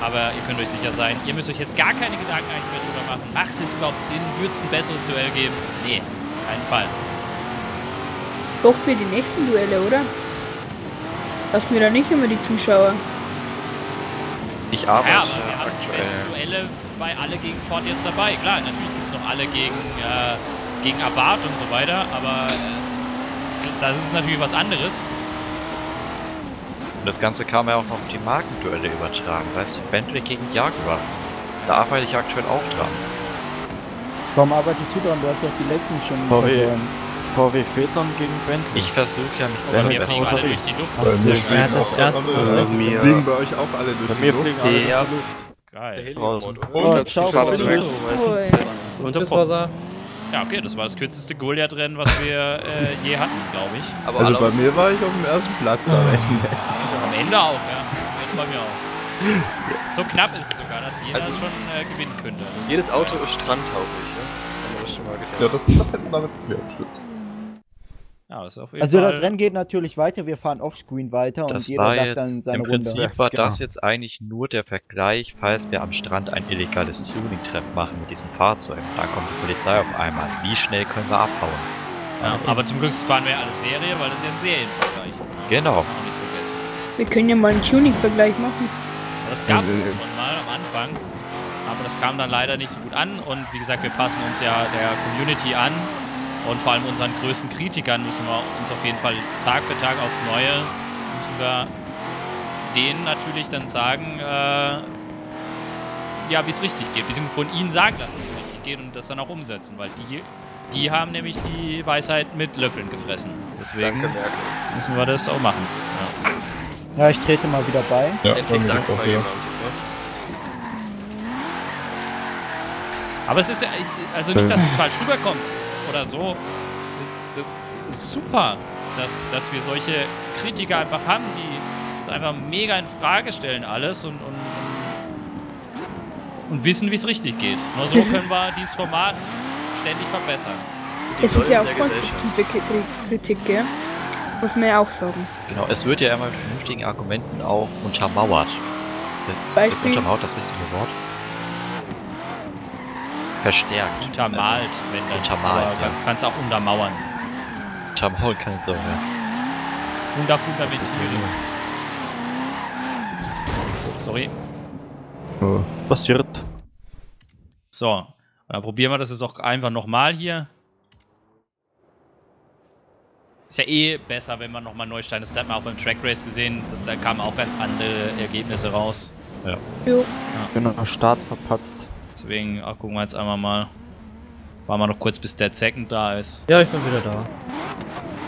Aber ihr könnt euch sicher sein, ihr müsst euch jetzt gar keine Gedanken eigentlich mehr drüber machen. Macht es überhaupt Sinn? Wird es ein besseres Duell geben? Nee, keinen Fall. Doch für die nächsten Duelle, oder? Lassen wir da nicht immer die Zuschauer. Ich arbeite. Ja, aber wir haben die besten Duelle bei Alle gegen Ford jetzt dabei. Klar, natürlich gibt es noch Alle gegen, äh, gegen Abarth und so weiter, aber äh, das ist natürlich was anderes. Und das Ganze kam ja auch noch auf die Markenduelle übertragen, weißt du, Bentley gegen Jaguar. Da arbeite ich aktuell auch dran. Warum arbeitest du dran? Du hast ja die letzten schon verloren. V W Phaeton gegen Bentley. Ich versuche ja mich zu ändern. Das ist so schwer, das erste. Fliegen bei euch auch alle durch die Luft? Ja. Geil. Oh, ciao. Und das war's. Ja, okay, das war das kürzeste Goliath-Rennen, was wir äh, je hatten, glaube ich. Aber also bei mir war ich auf dem ersten Platz am Ende. Am Ende auch, ja. Am Ende bei mir auch. So knapp ist es sogar, dass jeder also schon äh, gewinnen könnte. Das jedes Auto ist strandtauglich, ja? Haben wir das schon mal getan. Ja, das, das hätten wir damit geklärt. Ja, das ist auf jeden also Fall. Das Rennen geht natürlich weiter, wir fahren offscreen weiter das und jeder sagt dann seine Runde. Im Prinzip Runde. war genau. das jetzt eigentlich nur der Vergleich, falls wir am Strand ein illegales Tuning-Treffen machen mit diesem Fahrzeug. Da kommt die Polizei auf einmal. Wie schnell können wir abhauen? Ja, ja. Aber zum Glück fahren wir alle Serie, weil das ist ja ein Serienvergleich. Genau. Wir können ja mal einen Tuning-Vergleich machen. Das gab es ja schon mal am Anfang, aber das kam dann leider nicht so gut an und wie gesagt, wir passen uns ja der Community an. Und vor allem unseren größten Kritikern müssen wir uns auf jeden Fall Tag für Tag aufs Neue, müssen wir denen natürlich dann sagen, äh, ja, wie es richtig geht. Beziehungsweise von ihnen sagen lassen, wie es richtig geht und das dann auch umsetzen, weil die, die haben nämlich die Weisheit mit Löffeln gefressen. Deswegen Danke, müssen wir das auch machen. Ja, ja ich trete mal wieder bei. Ja, ich sag's bei jemand. Aber es ist ja, also nicht, dass es falsch rüberkommt. Oder so. Das ist super, dass, dass wir solche Kritiker einfach haben, die das einfach mega in Frage stellen alles und, und, und wissen, wie es richtig geht. Nur so können wir dieses Format ständig verbessern. Es ist ja auch konstruktive Kritik, gell? Muss man ja auch sagen. Genau, es wird ja immer mit vernünftigen Argumenten auch untermauert. Das ist untermauert das richtige Wort? Verstärkt. Untermalt, also, wenn dann. Untermalt, ja. Kannst, kannst auch untermauern. Untermauern kann es auch, ja. Unterfundamentieren. Sorry. Oh, passiert. So, und dann probieren wir das jetzt auch einfach nochmal hier. Ist ja eh besser, wenn man nochmal neu startet. Das hat man auch beim Track Race gesehen. Da kamen auch ganz andere Ergebnisse raus. Ja. Jo. Ja. Genau, Start verpatzt. Deswegen auch gucken wir jetzt einmal mal. Warten wir noch kurz, bis Dead Second da ist. Ja, ich bin wieder da.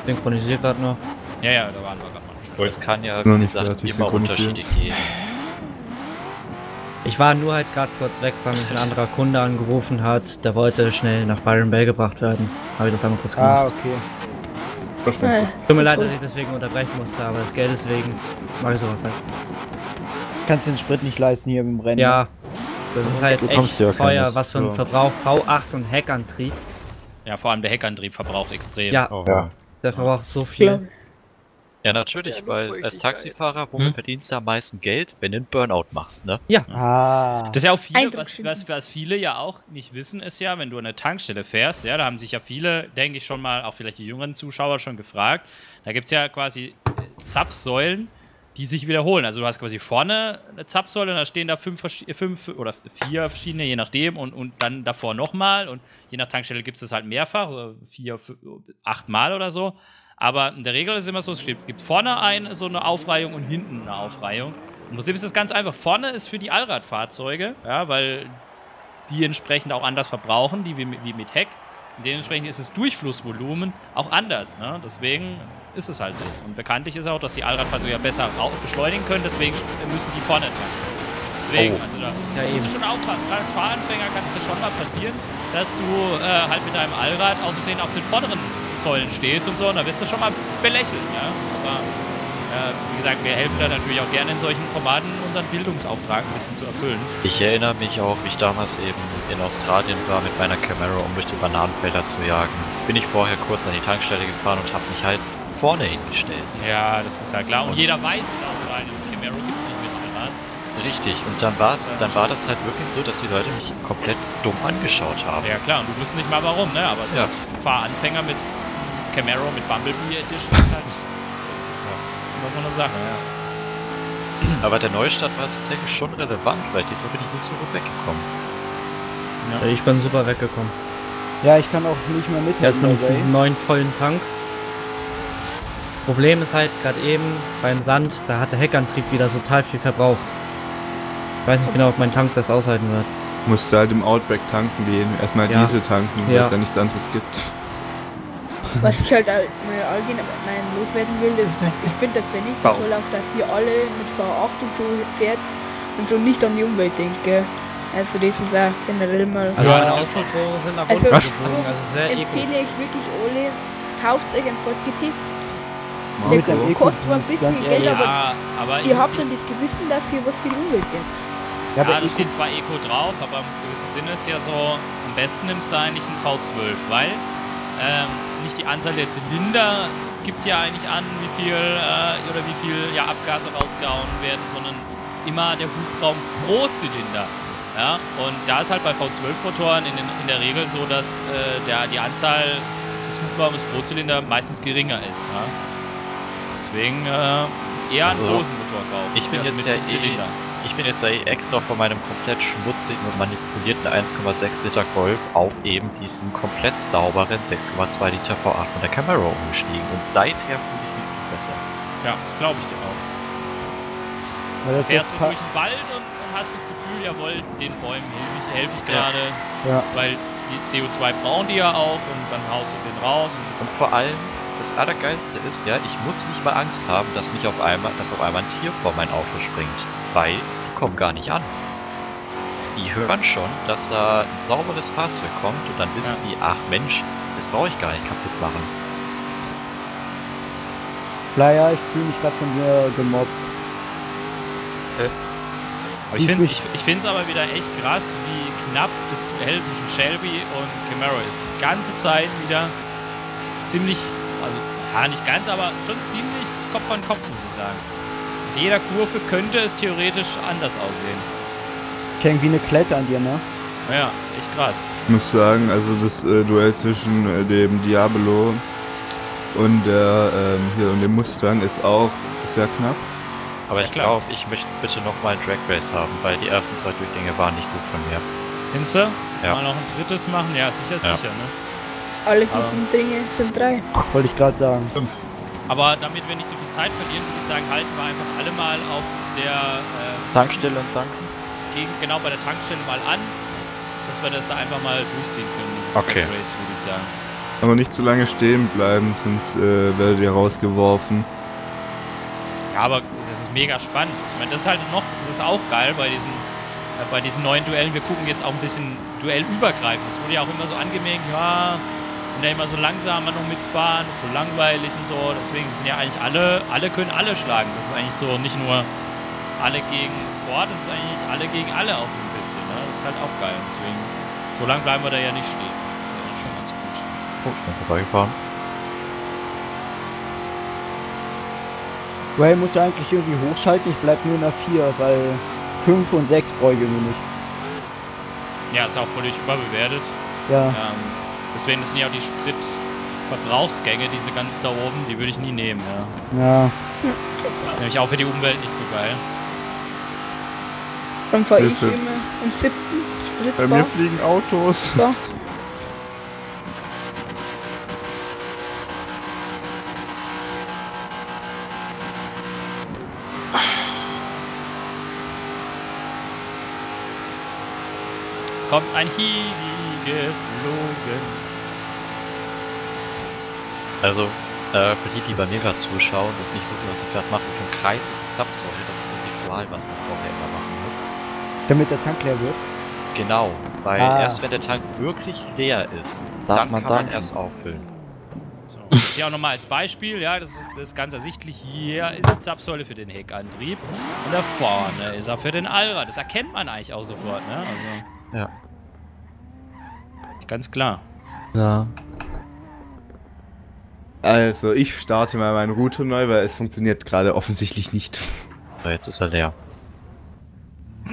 Synchronisiert gerade noch. Ja, ja, da waren wir gerade mal schon. Es kann ja, wie gesagt, immer Unterschiede geben. Ich war nur halt gerade kurz weg, weil mich ein anderer Kunde angerufen hat. Der wollte schnell nach Byron Bay gebracht werden. Habe ich das einmal kurz gemacht. Ah, okay. Verstanden. Tut mir leid, dass ich deswegen unterbrechen musste, aber das Geld deswegen mache ich sowas halt. Kannst den Sprit nicht leisten hier im Rennen. Ja. Das ist halt echt ja teuer, was für ein Verbrauch, V acht und Heckantrieb. Ja, vor allem der Heckantrieb verbraucht extrem. Ja, oh. ja. der verbraucht so viel. Ja, natürlich, ja, weil als Taxifahrer, womit hm? verdienst du am meisten Geld, wenn du einen Burnout machst, ne? Ja. Ah. Das ist ja auch viele, was, was, was viele ja auch nicht wissen, ist ja, wenn du an der Tankstelle fährst, ja, da haben sich ja viele, denke ich schon mal, auch vielleicht die jüngeren Zuschauer schon gefragt, da gibt es ja quasi Zapfsäulen, die sich wiederholen. Also du hast quasi vorne eine Zapfsäule und da stehen da fünf, fünf oder vier verschiedene, je nachdem, und, und dann davor nochmal und je nach Tankstelle gibt es das halt mehrfach, oder vier, acht Mal oder so. Aber in der Regel ist es immer so, es gibt vorne ein, so eine Aufreihung und hinten eine Aufreihung. Im Prinzip ist es ganz einfach. Vorne ist für die Allradfahrzeuge, ja, weil die entsprechend auch anders verbrauchen, die wie mit, wie mit Heck. Und dementsprechend ist das Durchflussvolumen auch anders, ne? Deswegen ist es halt so. Und bekanntlich ist auch, dass die Allradfahrzeuge ja besser beschleunigen können, deswegen müssen die vorne tanken. Deswegen, oh. also da ja, musst eben. du schon aufpassen. Gerade als Fahranfänger kann es ja schon mal passieren, dass du äh, halt mit deinem Allrad aus Versehen auf den vorderen Säulen stehst und so, und da wirst du schon mal belächelt, ja? Aber äh, wie gesagt, wir helfen da natürlich auch gerne in solchen Formaten, unseren Bildungsauftrag ein bisschen zu erfüllen. Ich erinnere mich auch, wie ich damals eben in Australien war mit meiner Camaro, um durch die Bananenfelder zu jagen. Bin ich vorher kurz an die Tankstelle gefahren und habe mich halt vorne hingestellt. Ja, das ist ja klar. Und, und jeder weiß in Australien, Camaro gibt es nicht mit Allrad. Richtig, und dann war, dann war das halt wirklich so, dass die Leute mich komplett dumm angeschaut haben. Ja klar, und du wusstest nicht mal warum, ne? Aber so ja. als Fahranfänger mit Camaro, mit Bumblebee Edition ist halt immer so eine Sache, ja. Aber der Neustart war tatsächlich schon relevant, weil diesmal bin ich nicht so gut weggekommen. Ja. Ich bin super weggekommen. Ja, ich kann auch nicht mehr mitnehmen. Jetzt mit einem neuen vollen Tank. Problem ist halt, gerade eben beim Sand, da hat der Heckantrieb wieder total viel verbraucht. Ich weiß nicht genau, ob mein Tank das aushalten wird. Musst du halt im Outback tanken gehen, erstmal ja. Diesel tanken, weil ja. es da nichts anderes gibt. Was ich halt mal loswerden will, ist, ich finde das nicht so toll, auch dass hier alle mit V acht und so fährt und so nicht an die Umwelt denkt, gell? Also das ist ja generell mal... Also meine Automotoren sind nach unten geflogen, also sehr eco. Empfehle ich wirklich alle, kauft euch einen Ford G T. Der kostet mal ein bisschen Geld, aber ja, aber ihr habt dann das Gewissen, dass hier was viel Umwelt gibt. Ja, da steht zwar Eco drauf, aber im gewissen Sinne ist ja so, am besten nimmst du eigentlich einen V zwölf, weil ähm, nicht die Anzahl der Zylinder gibt ja eigentlich an, wie viel äh, oder wie viel ja, Abgase rausgehauen werden, sondern immer der Hubraum pro Zylinder. Ja? Und da ist halt bei V zwölf Motoren in, den, in der Regel so, dass äh, der, die Anzahl des Hubraumes pro Zylinder meistens geringer ist. Ja? Deswegen äh, eher also, einen großen Motor kaufen. Ich bin, also jetzt ja eh, ich bin jetzt ja eh extra von meinem komplett schmutzigen und manipulierten eins Komma sechs Liter Golf auf eben diesen komplett sauberen sechs Komma zwei Liter V acht von der Camaro umgestiegen. Und seither fühle ich mich viel besser. Ja, das glaube ich dir auch. Weil das du fährst du durch den Wald und, und hast das Gefühl, jawohl, den Bäumen helfe ich, helf ich gerade, ja. Ja. weil die C O zwei brauchen die ja auch und dann haust du den raus. Und, und vor allem das Allergeilste ist, ja, ich muss nicht mal Angst haben, dass mich auf einmal, dass auf einmal ein Tier vor mein Auto springt, weil die kommen gar nicht an. Die hören schon, dass da ein sauberes Fahrzeug kommt und dann wissen ja. die, ach Mensch, das brauche ich gar nicht kaputt machen. Flyer, ich fühle mich gerade von dir gemobbt. Äh. Aber ich finde es ich, ich aber wieder echt krass, wie knapp das Duell zwischen Shelby und Camaro ist. Die ganze Zeit wieder ziemlich... Also, ja, nicht ganz, aber schon ziemlich Kopf an Kopf, muss ich sagen. In jeder Kurve könnte es theoretisch anders aussehen. Klingt wie eine Klette an dir, ne? Naja, ist echt krass. Ich muss sagen, also das äh, Duell zwischen äh, dem Diablo und, äh, hier, und dem Mustang ist auch sehr knapp. Aber ich glaube, ich möchte bitte nochmal ein Drag Race haben, weil die ersten zwei Durchgänge waren nicht gut von mir. Findest du? Ja. Mal noch ein drittes machen? Ja, sicher, ja. sicher, ne? Alle guten Dinge sind drei. Wollte ich gerade sagen. Fünf. Aber damit wir nicht so viel Zeit verlieren, würde ich sagen, halten wir einfach alle mal auf der äh, Tankstelle und tanken. Gegen, genau, bei der Tankstelle mal an, dass wir das da einfach mal durchziehen können, dieses okay. Race, würde ich sagen. Aber nicht zu lange stehen bleiben, sonst äh, werdet ihr rausgeworfen. Ja, aber es ist mega spannend. Ich meine, das ist halt noch, das ist auch geil bei diesen... Äh, bei diesen neuen Duellen, wir gucken jetzt auch ein bisschen duellübergreifend. Es wurde ja auch immer so angemerkt, ja, und dann immer so langsam noch mitfahren, so langweilig und so. Deswegen sind ja eigentlich alle, alle können alle schlagen. Das ist eigentlich so nicht nur alle gegen Ford, das ist eigentlich alle gegen alle auch so ein bisschen. Ne? Das ist halt auch geil. Deswegen, so lange bleiben wir da ja nicht stehen. Das ist ja schon ganz gut. Oh, ich bin vorbeigefahren. Ray muss ja eigentlich irgendwie hochschalten, ich bleib nur in der vier, weil fünf und sechs bräuchte nur nicht. Ja, ist auch völlig überbewertet. Ja. Ähm, deswegen das sind ja auch die Spritverbrauchsgänge, diese ganz da oben, die würde ich nie nehmen. Ja. ja. Das ist nämlich auch für die Umwelt nicht so geil. Dann fahre ich immer im siebten Sprit. Bei mir fliegen Autos. So. Kommt ein Higi geflogen. Also, äh, für die, die bei mir gerade zuschauen und nicht wissen, was sie gerade machen, für einen Kreis und Zapfsäule, das ist so ein Ritual, was man vorher immer machen muss. Damit der Tank leer wird? Genau, weil ah. erst wenn der Tank wirklich leer ist, Darf dann man kann man erst auffüllen. So, jetzt hier auch nochmal als Beispiel, ja, das ist, das ist ganz ersichtlich, hier ist die Zapfsäule für den Heckantrieb und da vorne ist er für den Allrad. Das erkennt man eigentlich auch sofort, ne? Also... Ja. Ganz klar. Ja. Also, ich starte mal meinen Router neu, weil es funktioniert gerade offensichtlich nicht. So, jetzt ist er leer.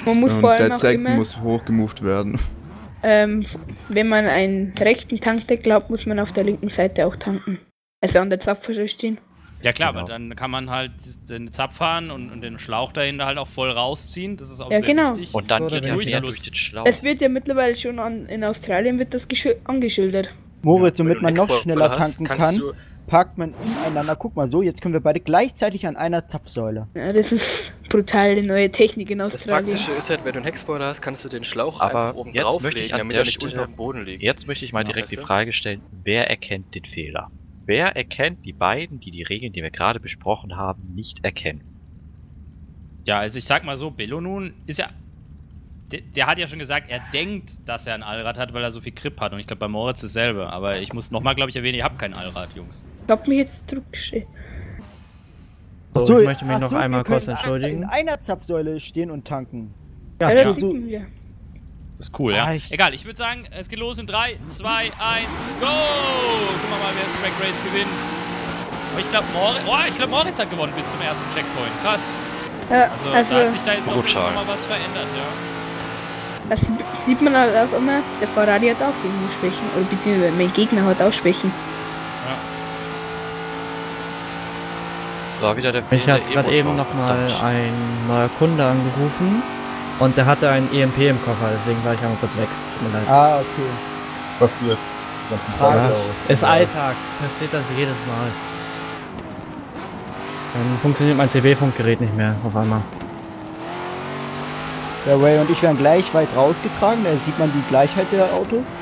Man muss und vor allem Dead Second immer, muss hochgemoved werden. Ähm, wenn man einen rechten Tankdeckel hat, muss man auf der linken Seite auch tanken. Also an der Zapfsäule stehen. Ja klar, genau. Aber dann kann man halt den Zapf fahren und, und den Schlauch dahinter halt auch voll rausziehen. Das ist auch ja, sehr genau. wichtig. Und dann geht ja mehr durch den Schlauch. Es wird ja mittlerweile schon an, in Australien wird das angeschildert. Moritz, ja, damit man noch schneller tanken hast, kann, parkt man ineinander. Guck mal so, jetzt können wir beide gleichzeitig an einer Zapfsäule. Ja, das ist brutal, die neue Technik in Australien. Das Praktische ist halt, wenn du einen Heckspoiler hast, kannst du den Schlauch aber oben jetzt drauflegen, möchte ich an damit der er nicht unter dem Boden liegt. Jetzt möchte ich mal ja, direkt die Frage stellen, wer erkennt den Fehler? Wer erkennt die beiden, die die Regeln, die wir gerade besprochen haben, nicht erkennen? Ja, also ich sag mal so, Bellonu ist ja... Der, der hat ja schon gesagt, er denkt, dass er ein Allrad hat, weil er so viel Grip hat. Und ich glaube, bei Moritz dasselbe. Aber ich muss nochmal, glaube ich, erwähnen, ich habe kein Allrad, Jungs. Glaubt mir jetzt Druck. So, so, ich möchte mich noch so, einmal kurz entschuldigen. In einer Zapfsäule stehen und tanken. Ja, ja. Das, so. Das ist cool, ja. Ah, ich Egal, ich würde sagen, es geht los in drei, zwei, eins, go! Guck mal, wer das Track Race gewinnt. Aber ich glaube, Moritz, oh, ich glaub, Moritz hat gewonnen bis zum ersten Checkpoint. Krass. Ja, also, also, da hat sich da jetzt auch mal was verändert, ja. Das sieht man halt auch immer, der Ferrari hat auch irgendwie Schwächen. Oder beziehungsweise mein Gegner hat auch Schwächen. Ja. So, wieder der Mich hat gerade eben nochmal ein neuer Kunde angerufen und der hatte ein E M P im Koffer, deswegen war ich einmal kurz weg. Tut mir leid. Ah, okay. Passiert. Ah, ist Alltag. Passiert das jedes Mal. Dann funktioniert mein C B-Funkgerät nicht mehr auf einmal. Der Ray und ich werden gleich weit rausgetragen, da sieht man die Gleichheit der Autos.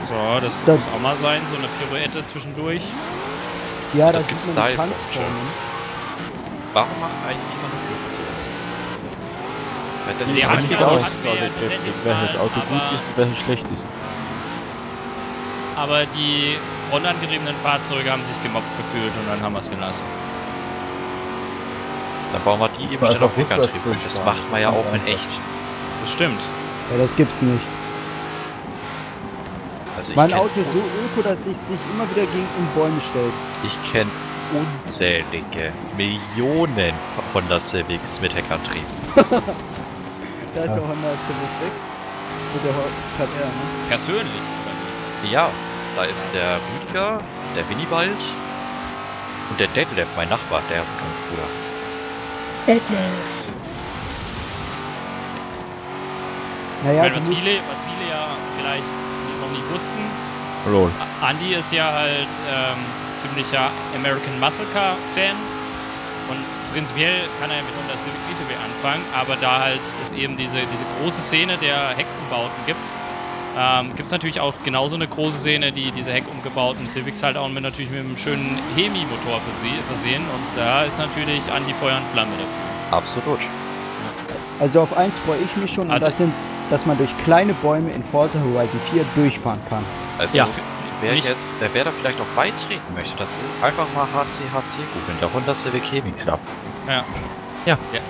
So, das, das muss auch mal sein, so eine Pirouette zwischendurch. Ja, das, das gibt Style. Warum macht eigentlich immer eine Flugzeuge? Ja, das sieht richtig aus, welches Auto gut ist und welches schlecht ist. Aber die frontangeriebenen Fahrzeuge haben sich gemobbt gefühlt und dann haben wir es gelassen. Dann bauen wir die eben schnell auf Rückantrieb. Das macht man ja auch in echt. Das stimmt. Ja, das gibt's nicht. Also mein Auto ist so öko, dass es sich immer wieder gegen Bäume stellt. Ich kenne unzählige Millionen Honda Civics mit Heckantrieb. Da ist ja der Honda Civic weg. Mit der Honda K R, ne? Persönlich? Ja, da ist der Rüdiger, der Winnibald und der Detlef, mein Nachbar, der erste Kanzbruder. Detlef. Naja, weil was viele, was viele ja vielleicht noch nicht wussten. Roll. Andi ist ja halt ähm, ziemlicher American Muscle Car Fan und prinzipiell kann er mit Honda Civic nicht so viel anfangen, aber da halt es eben diese, diese große Szene der Heckumbauten gibt, ähm, gibt es natürlich auch genauso eine große Szene, die diese heckumgebauten Civics halt auch mit, natürlich mit einem schönen Hemi-Motor versehen und da ist natürlich Andi Feuer und Flamme dafür. Absolut. Also auf eins freue ich mich schon und also das sind dass man durch kleine Bäume in Forza Horizon vier durchfahren kann. Also, ja. wer, jetzt, wer da vielleicht auch beitreten möchte, das ist einfach mal H C H C googeln, der Honda Civic Hemi Club. Ja. Ja. Ja.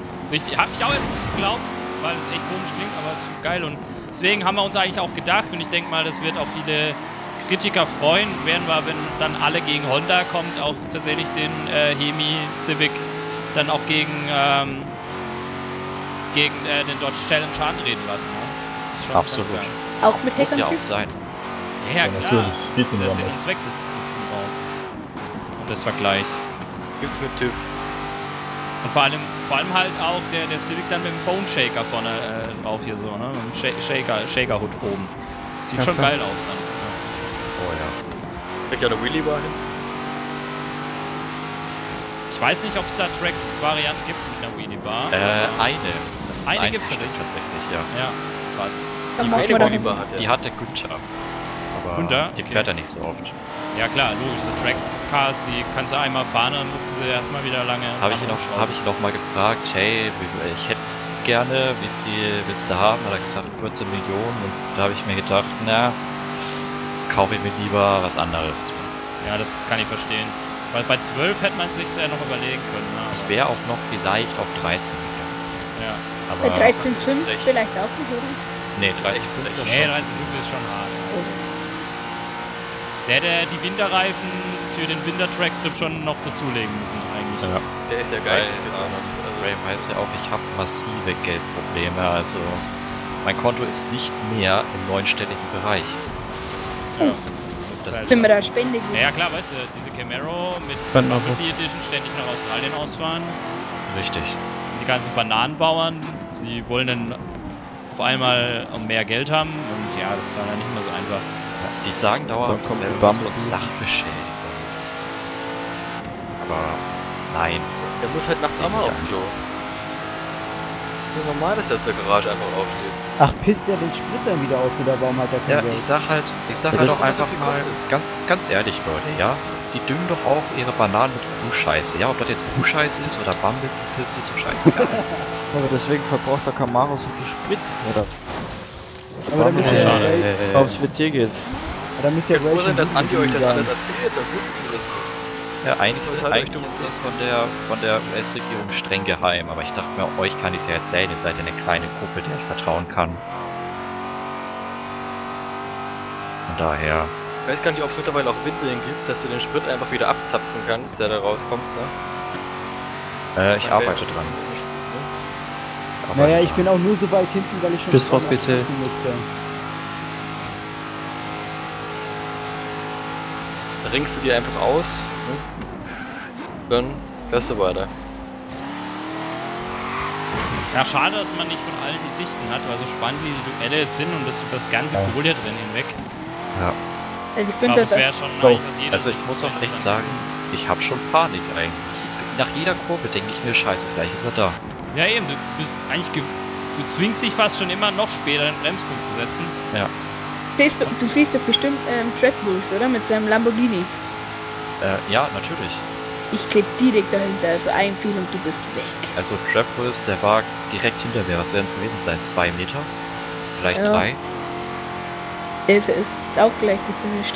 Das ist richtig. Hab ich auch erst nicht geglaubt, weil es echt komisch klingt, aber es ist geil. Und deswegen haben wir uns eigentlich auch gedacht, und ich denke mal, das wird auch viele Kritiker freuen, werden wir, wenn dann alle gegen Honda kommt, auch tatsächlich den äh, Hemi Civic dann auch gegen... Ähm, gegen äh, den Dodge Challenger antreten lassen. Das ist schon absolut. Auch mit Heck. Muss ja auch sein. Ja, ja klar. Das ist der Sinn und Zweck des Umbaus. Und des Vergleichs. Gibt's mit TÜV. Und vor allem, vor allem halt auch der, der Civic dann mit dem Bone Shaker vorne äh, drauf hier so, ne? Mit dem Shaker, Shaker Hood oben. Das sieht ja, schon klar. Geil aus dann. Oh ja. Kriegt ja eine Wheelie-Bar hin. Ich weiß nicht, ob es da Track-Varianten gibt mit einer Wheelie-Bar. Äh, eine. Das ist eine gibt es tatsächlich. tatsächlich, ja. Ja, was? Die Wheelie-Bar hat er. Die hat der Günther. Aber Günther? Die fährt er nicht so oft. Ja klar, logisch. So Track-Cars, die kannst du einmal fahren, dann musst du sie erstmal wieder lange... Habe ich, hab ich ihn auch mal gefragt, hey, ich hätte gerne, wie viel willst du haben? Hat er gesagt, vierzehn Millionen. Und da habe ich mir gedacht, na, kaufe ich mir lieber was anderes. Ja, das kann ich verstehen. Weil bei zwölf hätte man es sich ja noch überlegen können. Ich wäre auch noch vielleicht auf dreizehn. Ja. Aber bei dreizehn Komma fünf vielleicht auch nicht, oder? Nee, dreizehn Komma fünf nee, ist schon hart. Also. Der, der die Winterreifen wir den Wintertrackstrip schon noch dazulegen müssen eigentlich. Ja. Der ist ja geil. Ray weiß ja auch, ich habe massive Geldprobleme, also mein Konto ist nicht mehr im neunstelligen Bereich. Ja. Das das ist halt da spendig. Ja klar, weißt du, diese Camaro mit Family Edition ständig nach Australien ausfahren. Richtig. Die ganzen Bananenbauern, sie wollen dann auf einmal mehr Geld haben und ja, das ist dann nicht mehr so einfach. Ja, die sagen dauernd, das wäre uns Sachbeschädigung. Aber nein. Der muss halt nachts einmal aufs Klo. Das ist normal, dass das der Garage einfach aufsteht. Ach, pisst er den Sprit dann wieder aus oder warum hat er kein Ja, Geld? ich sag halt, ich sag ja, halt auch einfach mal, ganz, ganz ehrlich Leute, ja, die düngen doch auch ihre Bananen mit Kuhscheiße, ja, ob das jetzt Kuhscheiße ist oder Bumblebee-Piss ist und scheißegal. Aber deswegen verbraucht der Camaro so viel Sprit, oder? Aber dann müsst ihr ja Ray, warum es mit dir geht. Aber dann müsst ihr ja Ray schon das Andi euch das alles erzählt, das wüssten wir das nicht. Ja, eigentlich ist, eigentlich ist das von der von der U S-Regierung streng geheim, aber ich dachte mir, euch kann ich es ja erzählen, ihr seid eine kleine Gruppe, der ich vertrauen kann. Von daher. Ich weiß gar nicht, ob es mittlerweile auch Windregeln gibt, dass du den Sprit einfach wieder abzapfen kannst, der da rauskommt, ne? Äh, ich okay. arbeite dran. Ich arbeite naja, dran. Ich bin auch nur so weit hinten, weil ich schon das Wort bitte. Müsste. Da ringst du dir einfach aus. Dann fährst du weiter. Ja, schade, dass man nicht von allen die Sichten hat, weil so spannend wie die Duelle jetzt sind und dass über das ganze Goliath drin hinweg. Ja. Ich finde das wäre schon so. Jeder also ich muss auch echt sagen, ich habe schon Panik eigentlich. Nach jeder Kurve denke ich mir, scheiße, gleich ist er da. Ja eben, du bist eigentlich ge du zwingst dich fast schon immer noch später den Bremspunkt zu setzen. Ja. Siehst du, du siehst doch bestimmt ähm, Trapwolves, oder? Mit seinem Lamborghini. Äh, ja, natürlich. Ich kleb direkt dahinter, also ein Fehl und du bist weg. Also Trapwolves, der war direkt hinter mir, was werden es gewesen sein? Zwei Meter? Vielleicht ja. drei? Der ist, ist auch gleich gefinisht.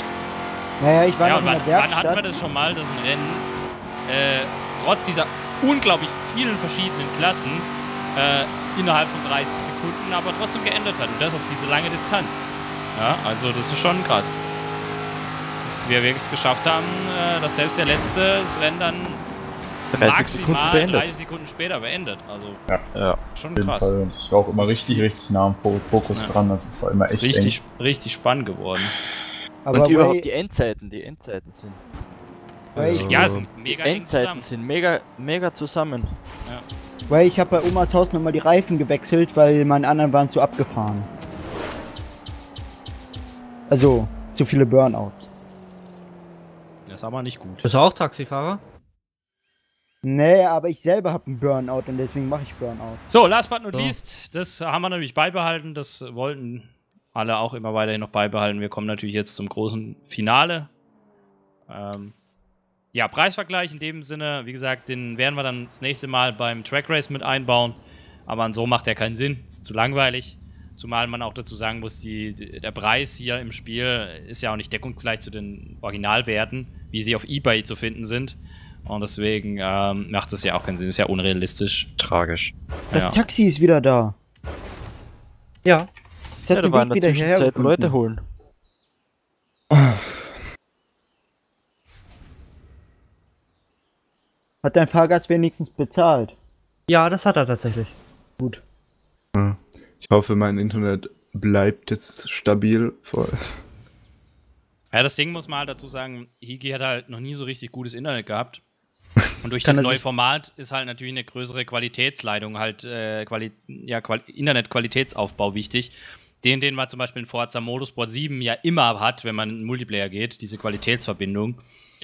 Naja, ich war ja, noch in der wann, Werkstatt. Wann hatten wir das schon mal, dass ein Rennen äh, trotz dieser unglaublich vielen verschiedenen Klassen äh, innerhalb von dreißig Sekunden aber trotzdem geendet hat und das auf diese lange Distanz. Ja, also das ist schon krass. Dass wir wirklich geschafft haben, dass selbst der letzte das Rennen dann maximal dreißig Sekunden später beendet. Also ja, ja, ist schon krass. Und ich war auch immer richtig, richtig nah am Fokus ja. dran. Das ist war immer echt richtig, eng. richtig spannend geworden. Aber und die überhaupt die Endzeiten, die Endzeiten sind. Also ja, sind mega Endzeiten sind mega, mega zusammen. Ja. Weil ich habe bei Omas Haus nochmal die Reifen gewechselt, weil meine anderen waren zu abgefahren. Also zu viele Burnouts. Das ist aber nicht gut. Bist du auch Taxifahrer? Nee, aber ich selber habe einen Burnout und deswegen mache ich Burnout. So, last but not so. least, das haben wir natürlich beibehalten. Das wollten alle auch immer weiterhin noch beibehalten. Wir kommen natürlich jetzt zum großen Finale. Ähm, ja, Preisvergleich in dem Sinne, wie gesagt, den werden wir dann das nächste Mal beim Track Race mit einbauen. Aber so macht der keinen Sinn, ist zu langweilig. Zumal man auch dazu sagen muss, die, der Preis hier im Spiel ist ja auch nicht deckungsgleich zu den Originalwerten, wie sie auf eBay zu finden sind. Und deswegen ähm, macht es ja auch keinen Sinn. Ist ja unrealistisch. Tragisch. Das ja. Taxi ist wieder da. Ja. Jetzt ja, hat der Weg wieder her. Leute holen. Hat dein Fahrgast wenigstens bezahlt? Ja, das hat er tatsächlich. Gut. Hm. Ich hoffe, mein Internet bleibt jetzt stabil voll. Ja, das Ding muss man halt dazu sagen, Higi hat halt noch nie so richtig gutes Internet gehabt. Und durch das neue Format ist halt natürlich eine größere Qualitätsleitung, halt äh, Quali ja, Quali Internet-Qualitätsaufbau wichtig. Den, den man zum Beispiel in Forza Motorsport sieben ja immer hat, wenn man in Multiplayer geht, diese Qualitätsverbindung.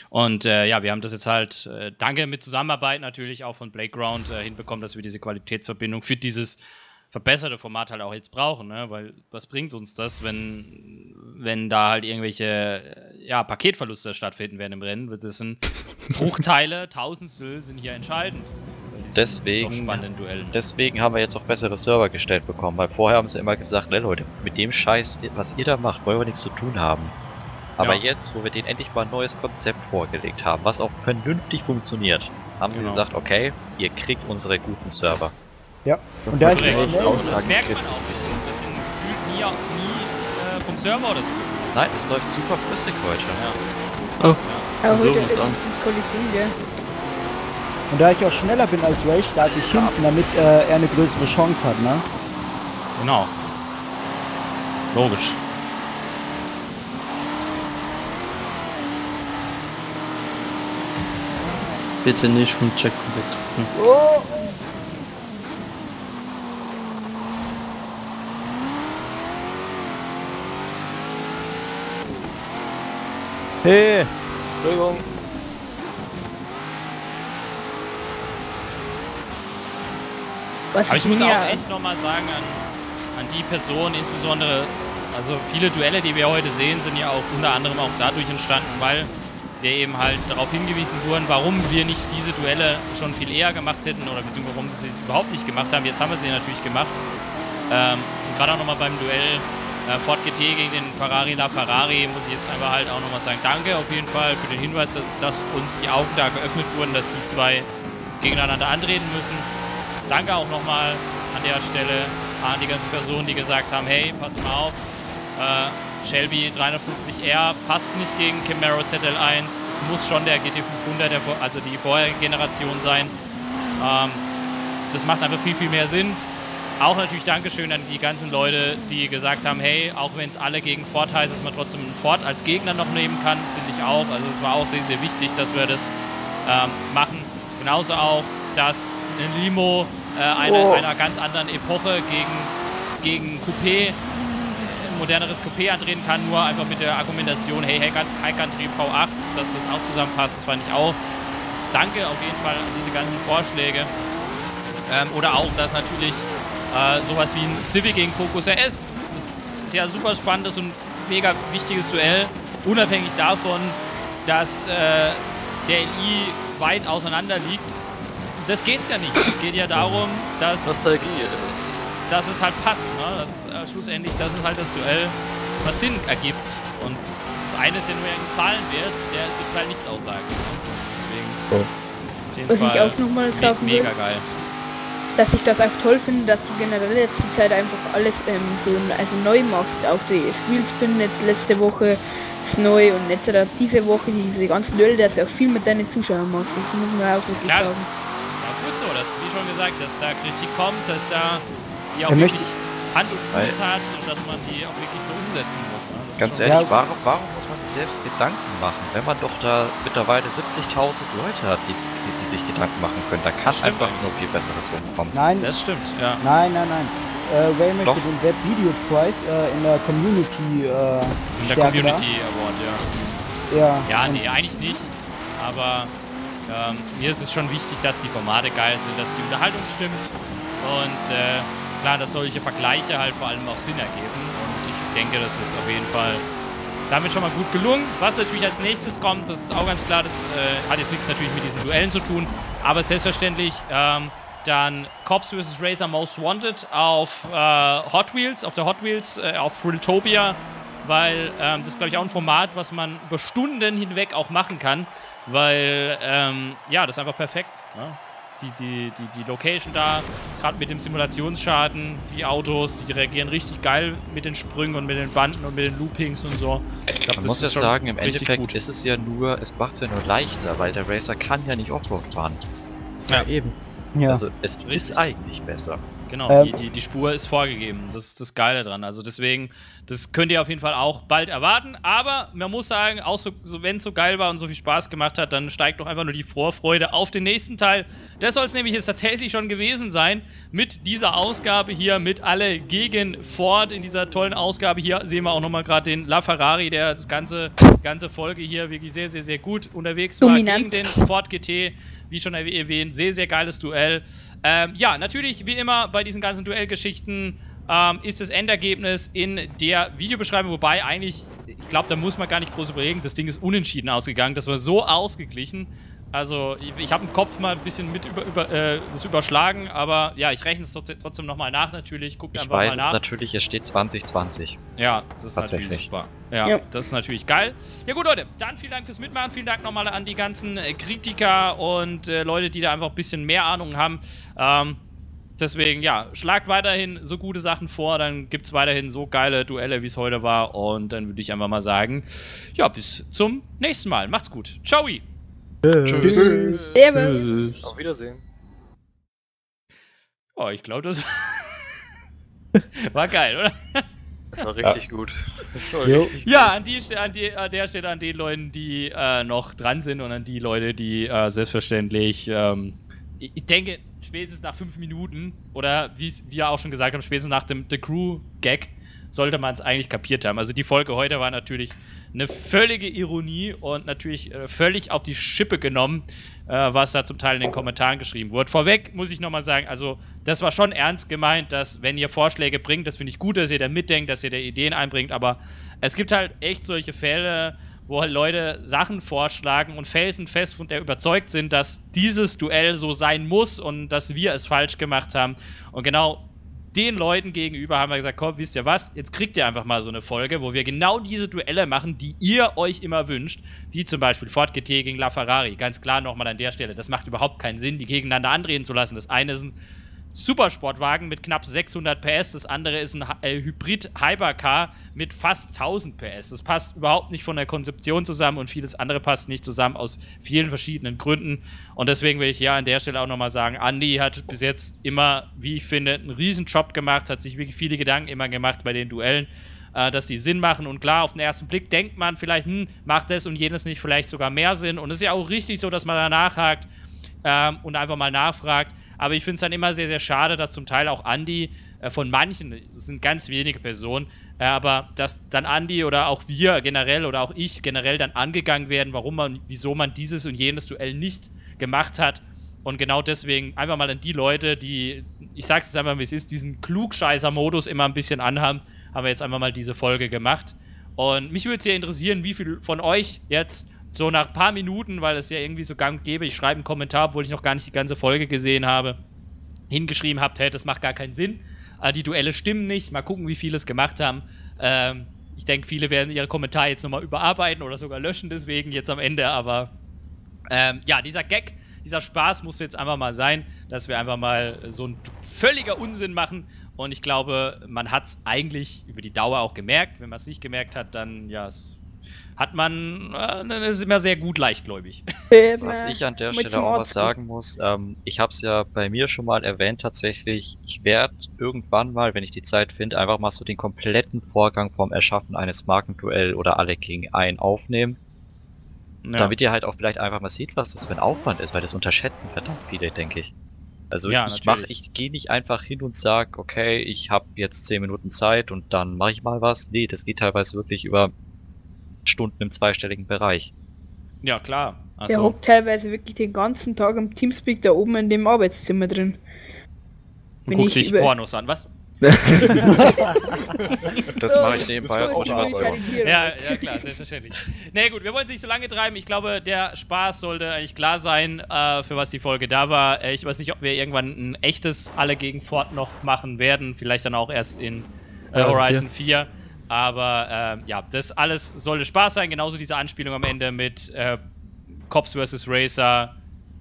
Und äh, ja, wir haben das jetzt halt, äh, danke mit Zusammenarbeit natürlich auch von Playground äh, hinbekommen, dass wir diese Qualitätsverbindung für dieses verbesserte Format halt auch jetzt brauchen, ne? Weil was bringt uns das, wenn, wenn da halt irgendwelche ja, Paketverluste stattfinden werden im Rennen? Das sind Bruchteile, Tausendstel sind hier entscheidend. Deswegen, deswegen haben wir jetzt auch bessere Server gestellt bekommen, weil vorher haben sie immer gesagt, ne Leute, mit dem Scheiß, was ihr da macht, wollen wir nichts zu tun haben. Aber ja. jetzt, wo wir denen endlich mal ein neues Konzept vorgelegt haben, was auch vernünftig funktioniert, haben genau. sie gesagt, okay, ihr kriegt unsere guten Server. Ja, und da ist das merkt man auch nicht. Das sind gefühlt nie, nie äh, vom Server oder so. Nein, es läuft super flüssig heute. Ja, das ist krass, oh. ja. Aber so heute ist es Kollision, gell? Und da ich auch schneller bin als Ray, starte ich ja hinten, damit äh, er eine größere Chance hat, ne? Genau. Logisch. Bitte nicht vom Checkpoint wegdrücken. Oh. Hey! Entschuldigung. Was Aber ich muss auch echt nochmal sagen an, an die Person, insbesondere, also viele Duelle, die wir heute sehen, sind ja auch unter anderem auch dadurch entstanden, weil wir eben halt darauf hingewiesen wurden, warum wir nicht diese Duelle schon viel eher gemacht hätten oder beziehungsweise warum wir sie überhaupt nicht gemacht haben. Jetzt haben wir sie natürlich gemacht. Ähm, und gerade auch nochmal beim Duell äh, Ford G T gegen den Ferrari LaFerrari muss ich jetzt einfach halt auch nochmal sagen, danke auf jeden Fall für den Hinweis, dass, dass uns die Augen da geöffnet wurden, dass die zwei gegeneinander antreten müssen. Danke auch nochmal an der Stelle an die ganzen Personen, die gesagt haben, hey, pass mal auf, äh, Shelby dreihundertfünfzig R passt nicht gegen Camaro Z L eins, es muss schon der G T fünfhundert, der, also die vorherige Generation sein. Ähm, das macht einfach viel, viel mehr Sinn. Auch natürlich Dankeschön an die ganzen Leute, die gesagt haben, hey, auch wenn es alle gegen Ford heißt, dass man trotzdem einen Ford als Gegner noch nehmen kann, finde ich auch. Also es war auch sehr, sehr wichtig, dass wir das ähm, machen. Genauso auch, dass ein Limo äh, eine, oh. einer ganz anderen Epoche gegen, gegen Coupé, moderneres Coupé antreten kann, nur einfach mit der Argumentation, hey, Heckantrieb V acht, dass das auch zusammenpasst, das fand ich auch. Danke auf jeden Fall an diese ganzen Vorschläge. Ähm, oder auch, dass natürlich äh, sowas wie ein Civic gegen Focus R S, das ist ja super spannendes und mega wichtiges Duell, unabhängig davon, dass äh, der L I weit auseinander liegt. Das geht's ja nicht. Es geht ja darum, dass... Nostalgie. Dass es halt passt, ne? Dass, äh, schlussendlich, das ist halt das Duell, was Sinn ergibt. Und das eine ist ja nur ein Zahlenwert, der ist total nichts aussagt. Deswegen, auf jeden was Fall, ich auch nochmal me sagen mega will, geil. Dass ich das auch toll finde, dass du generell jetzt die Zeit einfach alles ähm, so also neu machst. Auch die Spielspin jetzt letzte Woche ist neu und jetzt oder diese Woche diese ganzen Duelle, dass du auch viel mit deinen Zuschauern machst. Das muss man auch wirklich ja, sagen. Das ist ja gut so, dass, wie schon gesagt, dass da Kritik kommt, dass da die auch wirklich Hand und Fuß hat und dass man die auch wirklich so umsetzen muss. Ne? Ganz ehrlich, warum, warum muss man sich selbst Gedanken machen, wenn man doch da mittlerweile siebzigtausend Leute hat, die, die, die sich Gedanken machen können? Da kann einfach eigentlich nur viel Besseres rumkommen. Nein, das stimmt, ja. Nein, nein, nein. Äh, Ray möchte den Web Video Prize äh, in der Community äh, in der Community Award, ja. Ja, ja nee, eigentlich nicht, aber ähm, mir ist es schon wichtig, dass die Formate geil sind, dass die Unterhaltung stimmt und äh, klar, dass solche Vergleiche halt vor allem auch Sinn ergeben und ich denke, das ist auf jeden Fall damit schon mal gut gelungen. Was natürlich als nächstes kommt, das ist auch ganz klar, das äh, hat jetzt nichts natürlich mit diesen Duellen zu tun, aber selbstverständlich ähm, dann Cops versus. Racer Most Wanted auf äh, Hot Wheels, auf der Hot Wheels, äh, auf Thrilltopia, weil ähm, das glaube ich auch ein Format, was man über Stunden hinweg auch machen kann, weil ähm, ja, das ist einfach perfekt. Ja. Die, die, die, die Location da, gerade mit dem Simulationsschaden, die Autos, die reagieren richtig geil mit den Sprüngen und mit den Banden und mit den Loopings und so. Ich glaub, man muss ja sagen, im Endeffekt gut. ist es ja nur, es macht es ja nur leichter, weil der Racer kann ja nicht Offroad fahren. Ja, ja eben. Ja. Also es richtig. ist eigentlich besser. Genau, ähm. die, die, die Spur ist vorgegeben, das ist das Geile dran. Also deswegen, das könnt ihr auf jeden Fall auch bald erwarten, aber man muss sagen, auch so, so, wenn es so geil war und so viel Spaß gemacht hat, dann steigt doch einfach nur die Vorfreude auf den nächsten Teil. Das soll es nämlich jetzt tatsächlich schon gewesen sein mit dieser Ausgabe hier, mit alle gegen Ford in dieser tollen Ausgabe. Hier sehen wir auch nochmal gerade den LaFerrari, der das ganze, ganze Folge hier wirklich sehr, sehr, sehr gut unterwegs war Dominant. gegen den Ford G T. Wie schon erwähnt, sehr, sehr geiles Duell. Ähm, ja, natürlich, wie immer bei diesen ganzen Duellgeschichten ähm, ist das Endergebnis in der Videobeschreibung. Wobei eigentlich, ich glaube, da muss man gar nicht groß überlegen, das Ding ist unentschieden ausgegangen. Das war so ausgeglichen. Also, ich, ich habe im Kopf mal ein bisschen mit über, über, äh, das überschlagen, aber ja, ich rechne es trotzdem nochmal nach natürlich. Guckt ich einfach weiß mal nach. Es natürlich, es steht zwanzig zwanzig. Ja, das ist natürlich super. Ja, ja, das ist natürlich geil. Ja gut, Leute, dann vielen Dank fürs Mitmachen. Vielen Dank nochmal an die ganzen Kritiker und äh, Leute, die da einfach ein bisschen mehr Ahnung haben. Ähm, deswegen, ja, schlagt weiterhin so gute Sachen vor, dann gibt es weiterhin so geile Duelle, wie es heute war. Und dann würde ich einfach mal sagen, ja, bis zum nächsten Mal. Macht's gut. Ciao. Tschüss. Tschüss. Tschüss. Auf Wiedersehen. Oh, ich glaube, das war geil, oder? Das war richtig ja. gut. Richtig ja, an, die, an, die, an der Stelle an den Leuten, die äh, noch dran sind und an die Leute, die äh, selbstverständlich, ähm, ich, ich denke, spätestens nach fünf Minuten oder wie wir auch schon gesagt haben, spätestens nach dem The Crew-Gag sollte man es eigentlich kapiert haben. Also die Folge heute war natürlich eine völlige Ironie und natürlich äh, völlig auf die Schippe genommen, äh, was da zum Teil in den Kommentaren geschrieben wurde. Vorweg muss ich nochmal sagen, also das war schon ernst gemeint, dass wenn ihr Vorschläge bringt, das finde ich gut, dass ihr da mitdenkt, dass ihr da Ideen einbringt, aber es gibt halt echt solche Fälle, wo halt Leute Sachen vorschlagen und felsenfest von der überzeugt sind, dass dieses Duell so sein muss und dass wir es falsch gemacht haben. Und genau den Leuten gegenüber haben wir gesagt, komm, wisst ihr was, jetzt kriegt ihr einfach mal so eine Folge, wo wir genau diese Duelle machen, die ihr euch immer wünscht, wie zum Beispiel Ford G T gegen LaFerrari. Ganz klar nochmal an der Stelle, das macht überhaupt keinen Sinn, die gegeneinander anreden zu lassen. Das eine ist ein Supersportwagen mit knapp sechshundert PS, das andere ist ein äh, Hybrid-Hypercar mit fast tausend PS. Das passt überhaupt nicht von der Konzeption zusammen und vieles andere passt nicht zusammen aus vielen verschiedenen Gründen. Und deswegen will ich ja an der Stelle auch nochmal sagen, Andi hat bis jetzt immer, wie ich finde, einen riesen Job gemacht, hat sich wirklich viele Gedanken immer gemacht bei den Duellen, äh, dass die Sinn machen. Und klar, auf den ersten Blick denkt man vielleicht, hm, macht das und jenes nicht vielleicht sogar mehr Sinn. Und es ist ja auch richtig so, dass man da nachhakt ähm, und einfach mal nachfragt. Aber ich finde es dann immer sehr, sehr schade, dass zum Teil auch Andi äh, von manchen, es sind ganz wenige Personen, äh, aber dass dann Andi oder auch wir generell oder auch ich generell dann angegangen werden, warum man, wieso man dieses und jenes Duell nicht gemacht hat. Und genau deswegen einfach mal an die Leute, die, ich sag's jetzt einfach, wie es ist, diesen Klugscheißer-Modus immer ein bisschen anhaben, haben wir jetzt einfach mal diese Folge gemacht. Und mich würde es ja interessieren, wie viel von euch jetzt so nach ein paar Minuten, weil es ja irgendwie so gang und gäbe, ich schreibe einen Kommentar, obwohl ich noch gar nicht die ganze Folge gesehen habe, hingeschrieben habt, hey, das macht gar keinen Sinn, die Duelle stimmen nicht, mal gucken, wie viele es gemacht haben. Ähm, ich denke, viele werden ihre Kommentare jetzt nochmal überarbeiten oder sogar löschen, deswegen jetzt am Ende, aber ähm, ja, dieser Gag, dieser Spaß muss jetzt einfach mal sein, dass wir einfach mal so ein völliger Unsinn machen. Und ich glaube, man hat es eigentlich über die Dauer auch gemerkt. Wenn man es nicht gemerkt hat, dann ja, es hat man, äh, ist immer sehr gut leichtgläubig. Was ich an der Stelle auch was sagen muss, ähm, ich habe es ja bei mir schon mal erwähnt tatsächlich, ich werde irgendwann mal, wenn ich die Zeit finde, einfach mal so den kompletten Vorgang vom Erschaffen eines Markenduell oder alle gegen einen aufnehmen. Ja. Damit ihr halt auch vielleicht einfach mal seht, was das für ein Aufwand ist, weil das unterschätzen verdammt viele, denke ich. Also ja, ich mache, ich gehe nicht einfach hin und sage, okay, ich habe jetzt zehn Minuten Zeit und dann mache ich mal was. Nee, das geht teilweise wirklich über Stunden im zweistelligen Bereich. Ja, klar. Also der hockt teilweise wirklich den ganzen Tag im Teamspeak da oben in dem Arbeitszimmer drin. Und guckt sich Pornos an, was? Das mache ich nebenbei als Motivation. Ja, ja, klar, selbstverständlich. Na nee, gut, wir wollen es nicht so lange treiben. Ich glaube, der Spaß sollte eigentlich klar sein, äh, für was die Folge da war. Ich weiß nicht, ob wir irgendwann ein echtes Alle gegen Ford noch machen werden. Vielleicht dann auch erst in äh, Horizon vier. Aber äh, ja, das alles sollte Spaß sein. Genauso diese Anspielung am Ende mit äh, Cops versus. Racer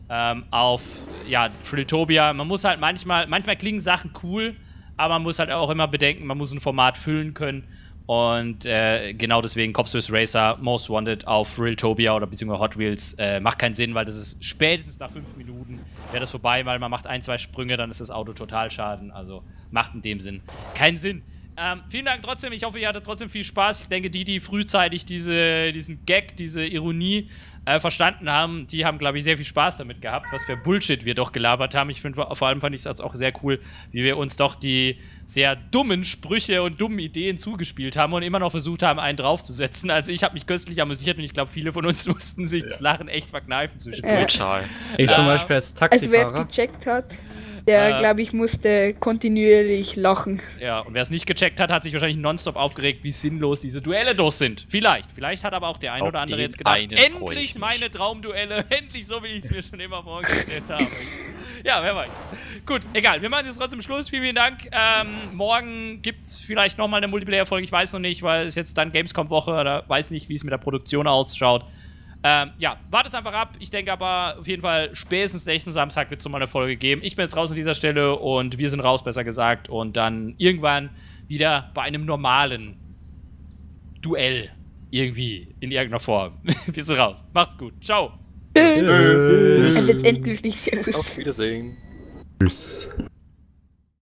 ähm, auf ja, Friltopia. Man muss halt manchmal, manchmal klingen Sachen cool, aber man muss halt auch immer bedenken, man muss ein Format füllen können. Und äh, genau deswegen Cops versus. Racer, Most Wanted auf Realtopia oder beziehungsweise Hot Wheels äh, macht keinen Sinn, weil das ist spätestens nach fünf Minuten wäre das vorbei, weil man macht ein, zwei Sprünge, dann ist das Auto total schaden. Also macht in dem Sinn keinen Sinn. Ähm, vielen Dank trotzdem, ich hoffe, ihr hattet trotzdem viel Spaß. Ich denke, die, die frühzeitig diese, diesen Gag, diese Ironie äh, verstanden haben, die haben, glaube ich, sehr viel Spaß damit gehabt, was für Bullshit wir doch gelabert haben. Ich finde, vor allem fand ich das auch sehr cool, wie wir uns doch die sehr dummen Sprüche und dummen Ideen zugespielt haben und immer noch versucht haben, einen draufzusetzen. Also ich habe mich köstlich amüsiert und ich glaube, viele von uns mussten sich ja. das Lachen echt verkneifen zwischendurch. Ja. Ich zum Beispiel als Taxifahrer. Also, wer es gecheckt hat. Der, glaube ich, musste kontinuierlich lachen. Ja, und wer es nicht gecheckt hat, hat sich wahrscheinlich nonstop aufgeregt, wie sinnlos diese Duelle doch sind. Vielleicht. Vielleicht hat aber auch der ein oder andere jetzt gedacht, endlich meine Traumduelle, endlich so, wie ich es mir schon immer vorgestellt habe. Ja, wer weiß. Gut, egal. Wir machen jetzt trotzdem Schluss. Vielen, vielen Dank. Ähm, morgen gibt es vielleicht nochmal eine Multiplayer-Folge. Ich weiß noch nicht, weil es jetzt dann Gamescom-Woche oder weiß nicht, wie es mit der Produktion ausschaut. Ähm, ja, wartet einfach ab. Ich denke aber auf jeden Fall, spätestens nächsten Samstag wird es nochmal eine Folge geben. Ich bin jetzt raus an dieser Stelle und wir sind raus, besser gesagt. Und dann irgendwann wieder bei einem normalen Duell. Irgendwie. In irgendeiner Form. Wir sind raus. Macht's gut. Ciao. Tschüss. Es ist endgültig. Auf Wiedersehen. Tschüss.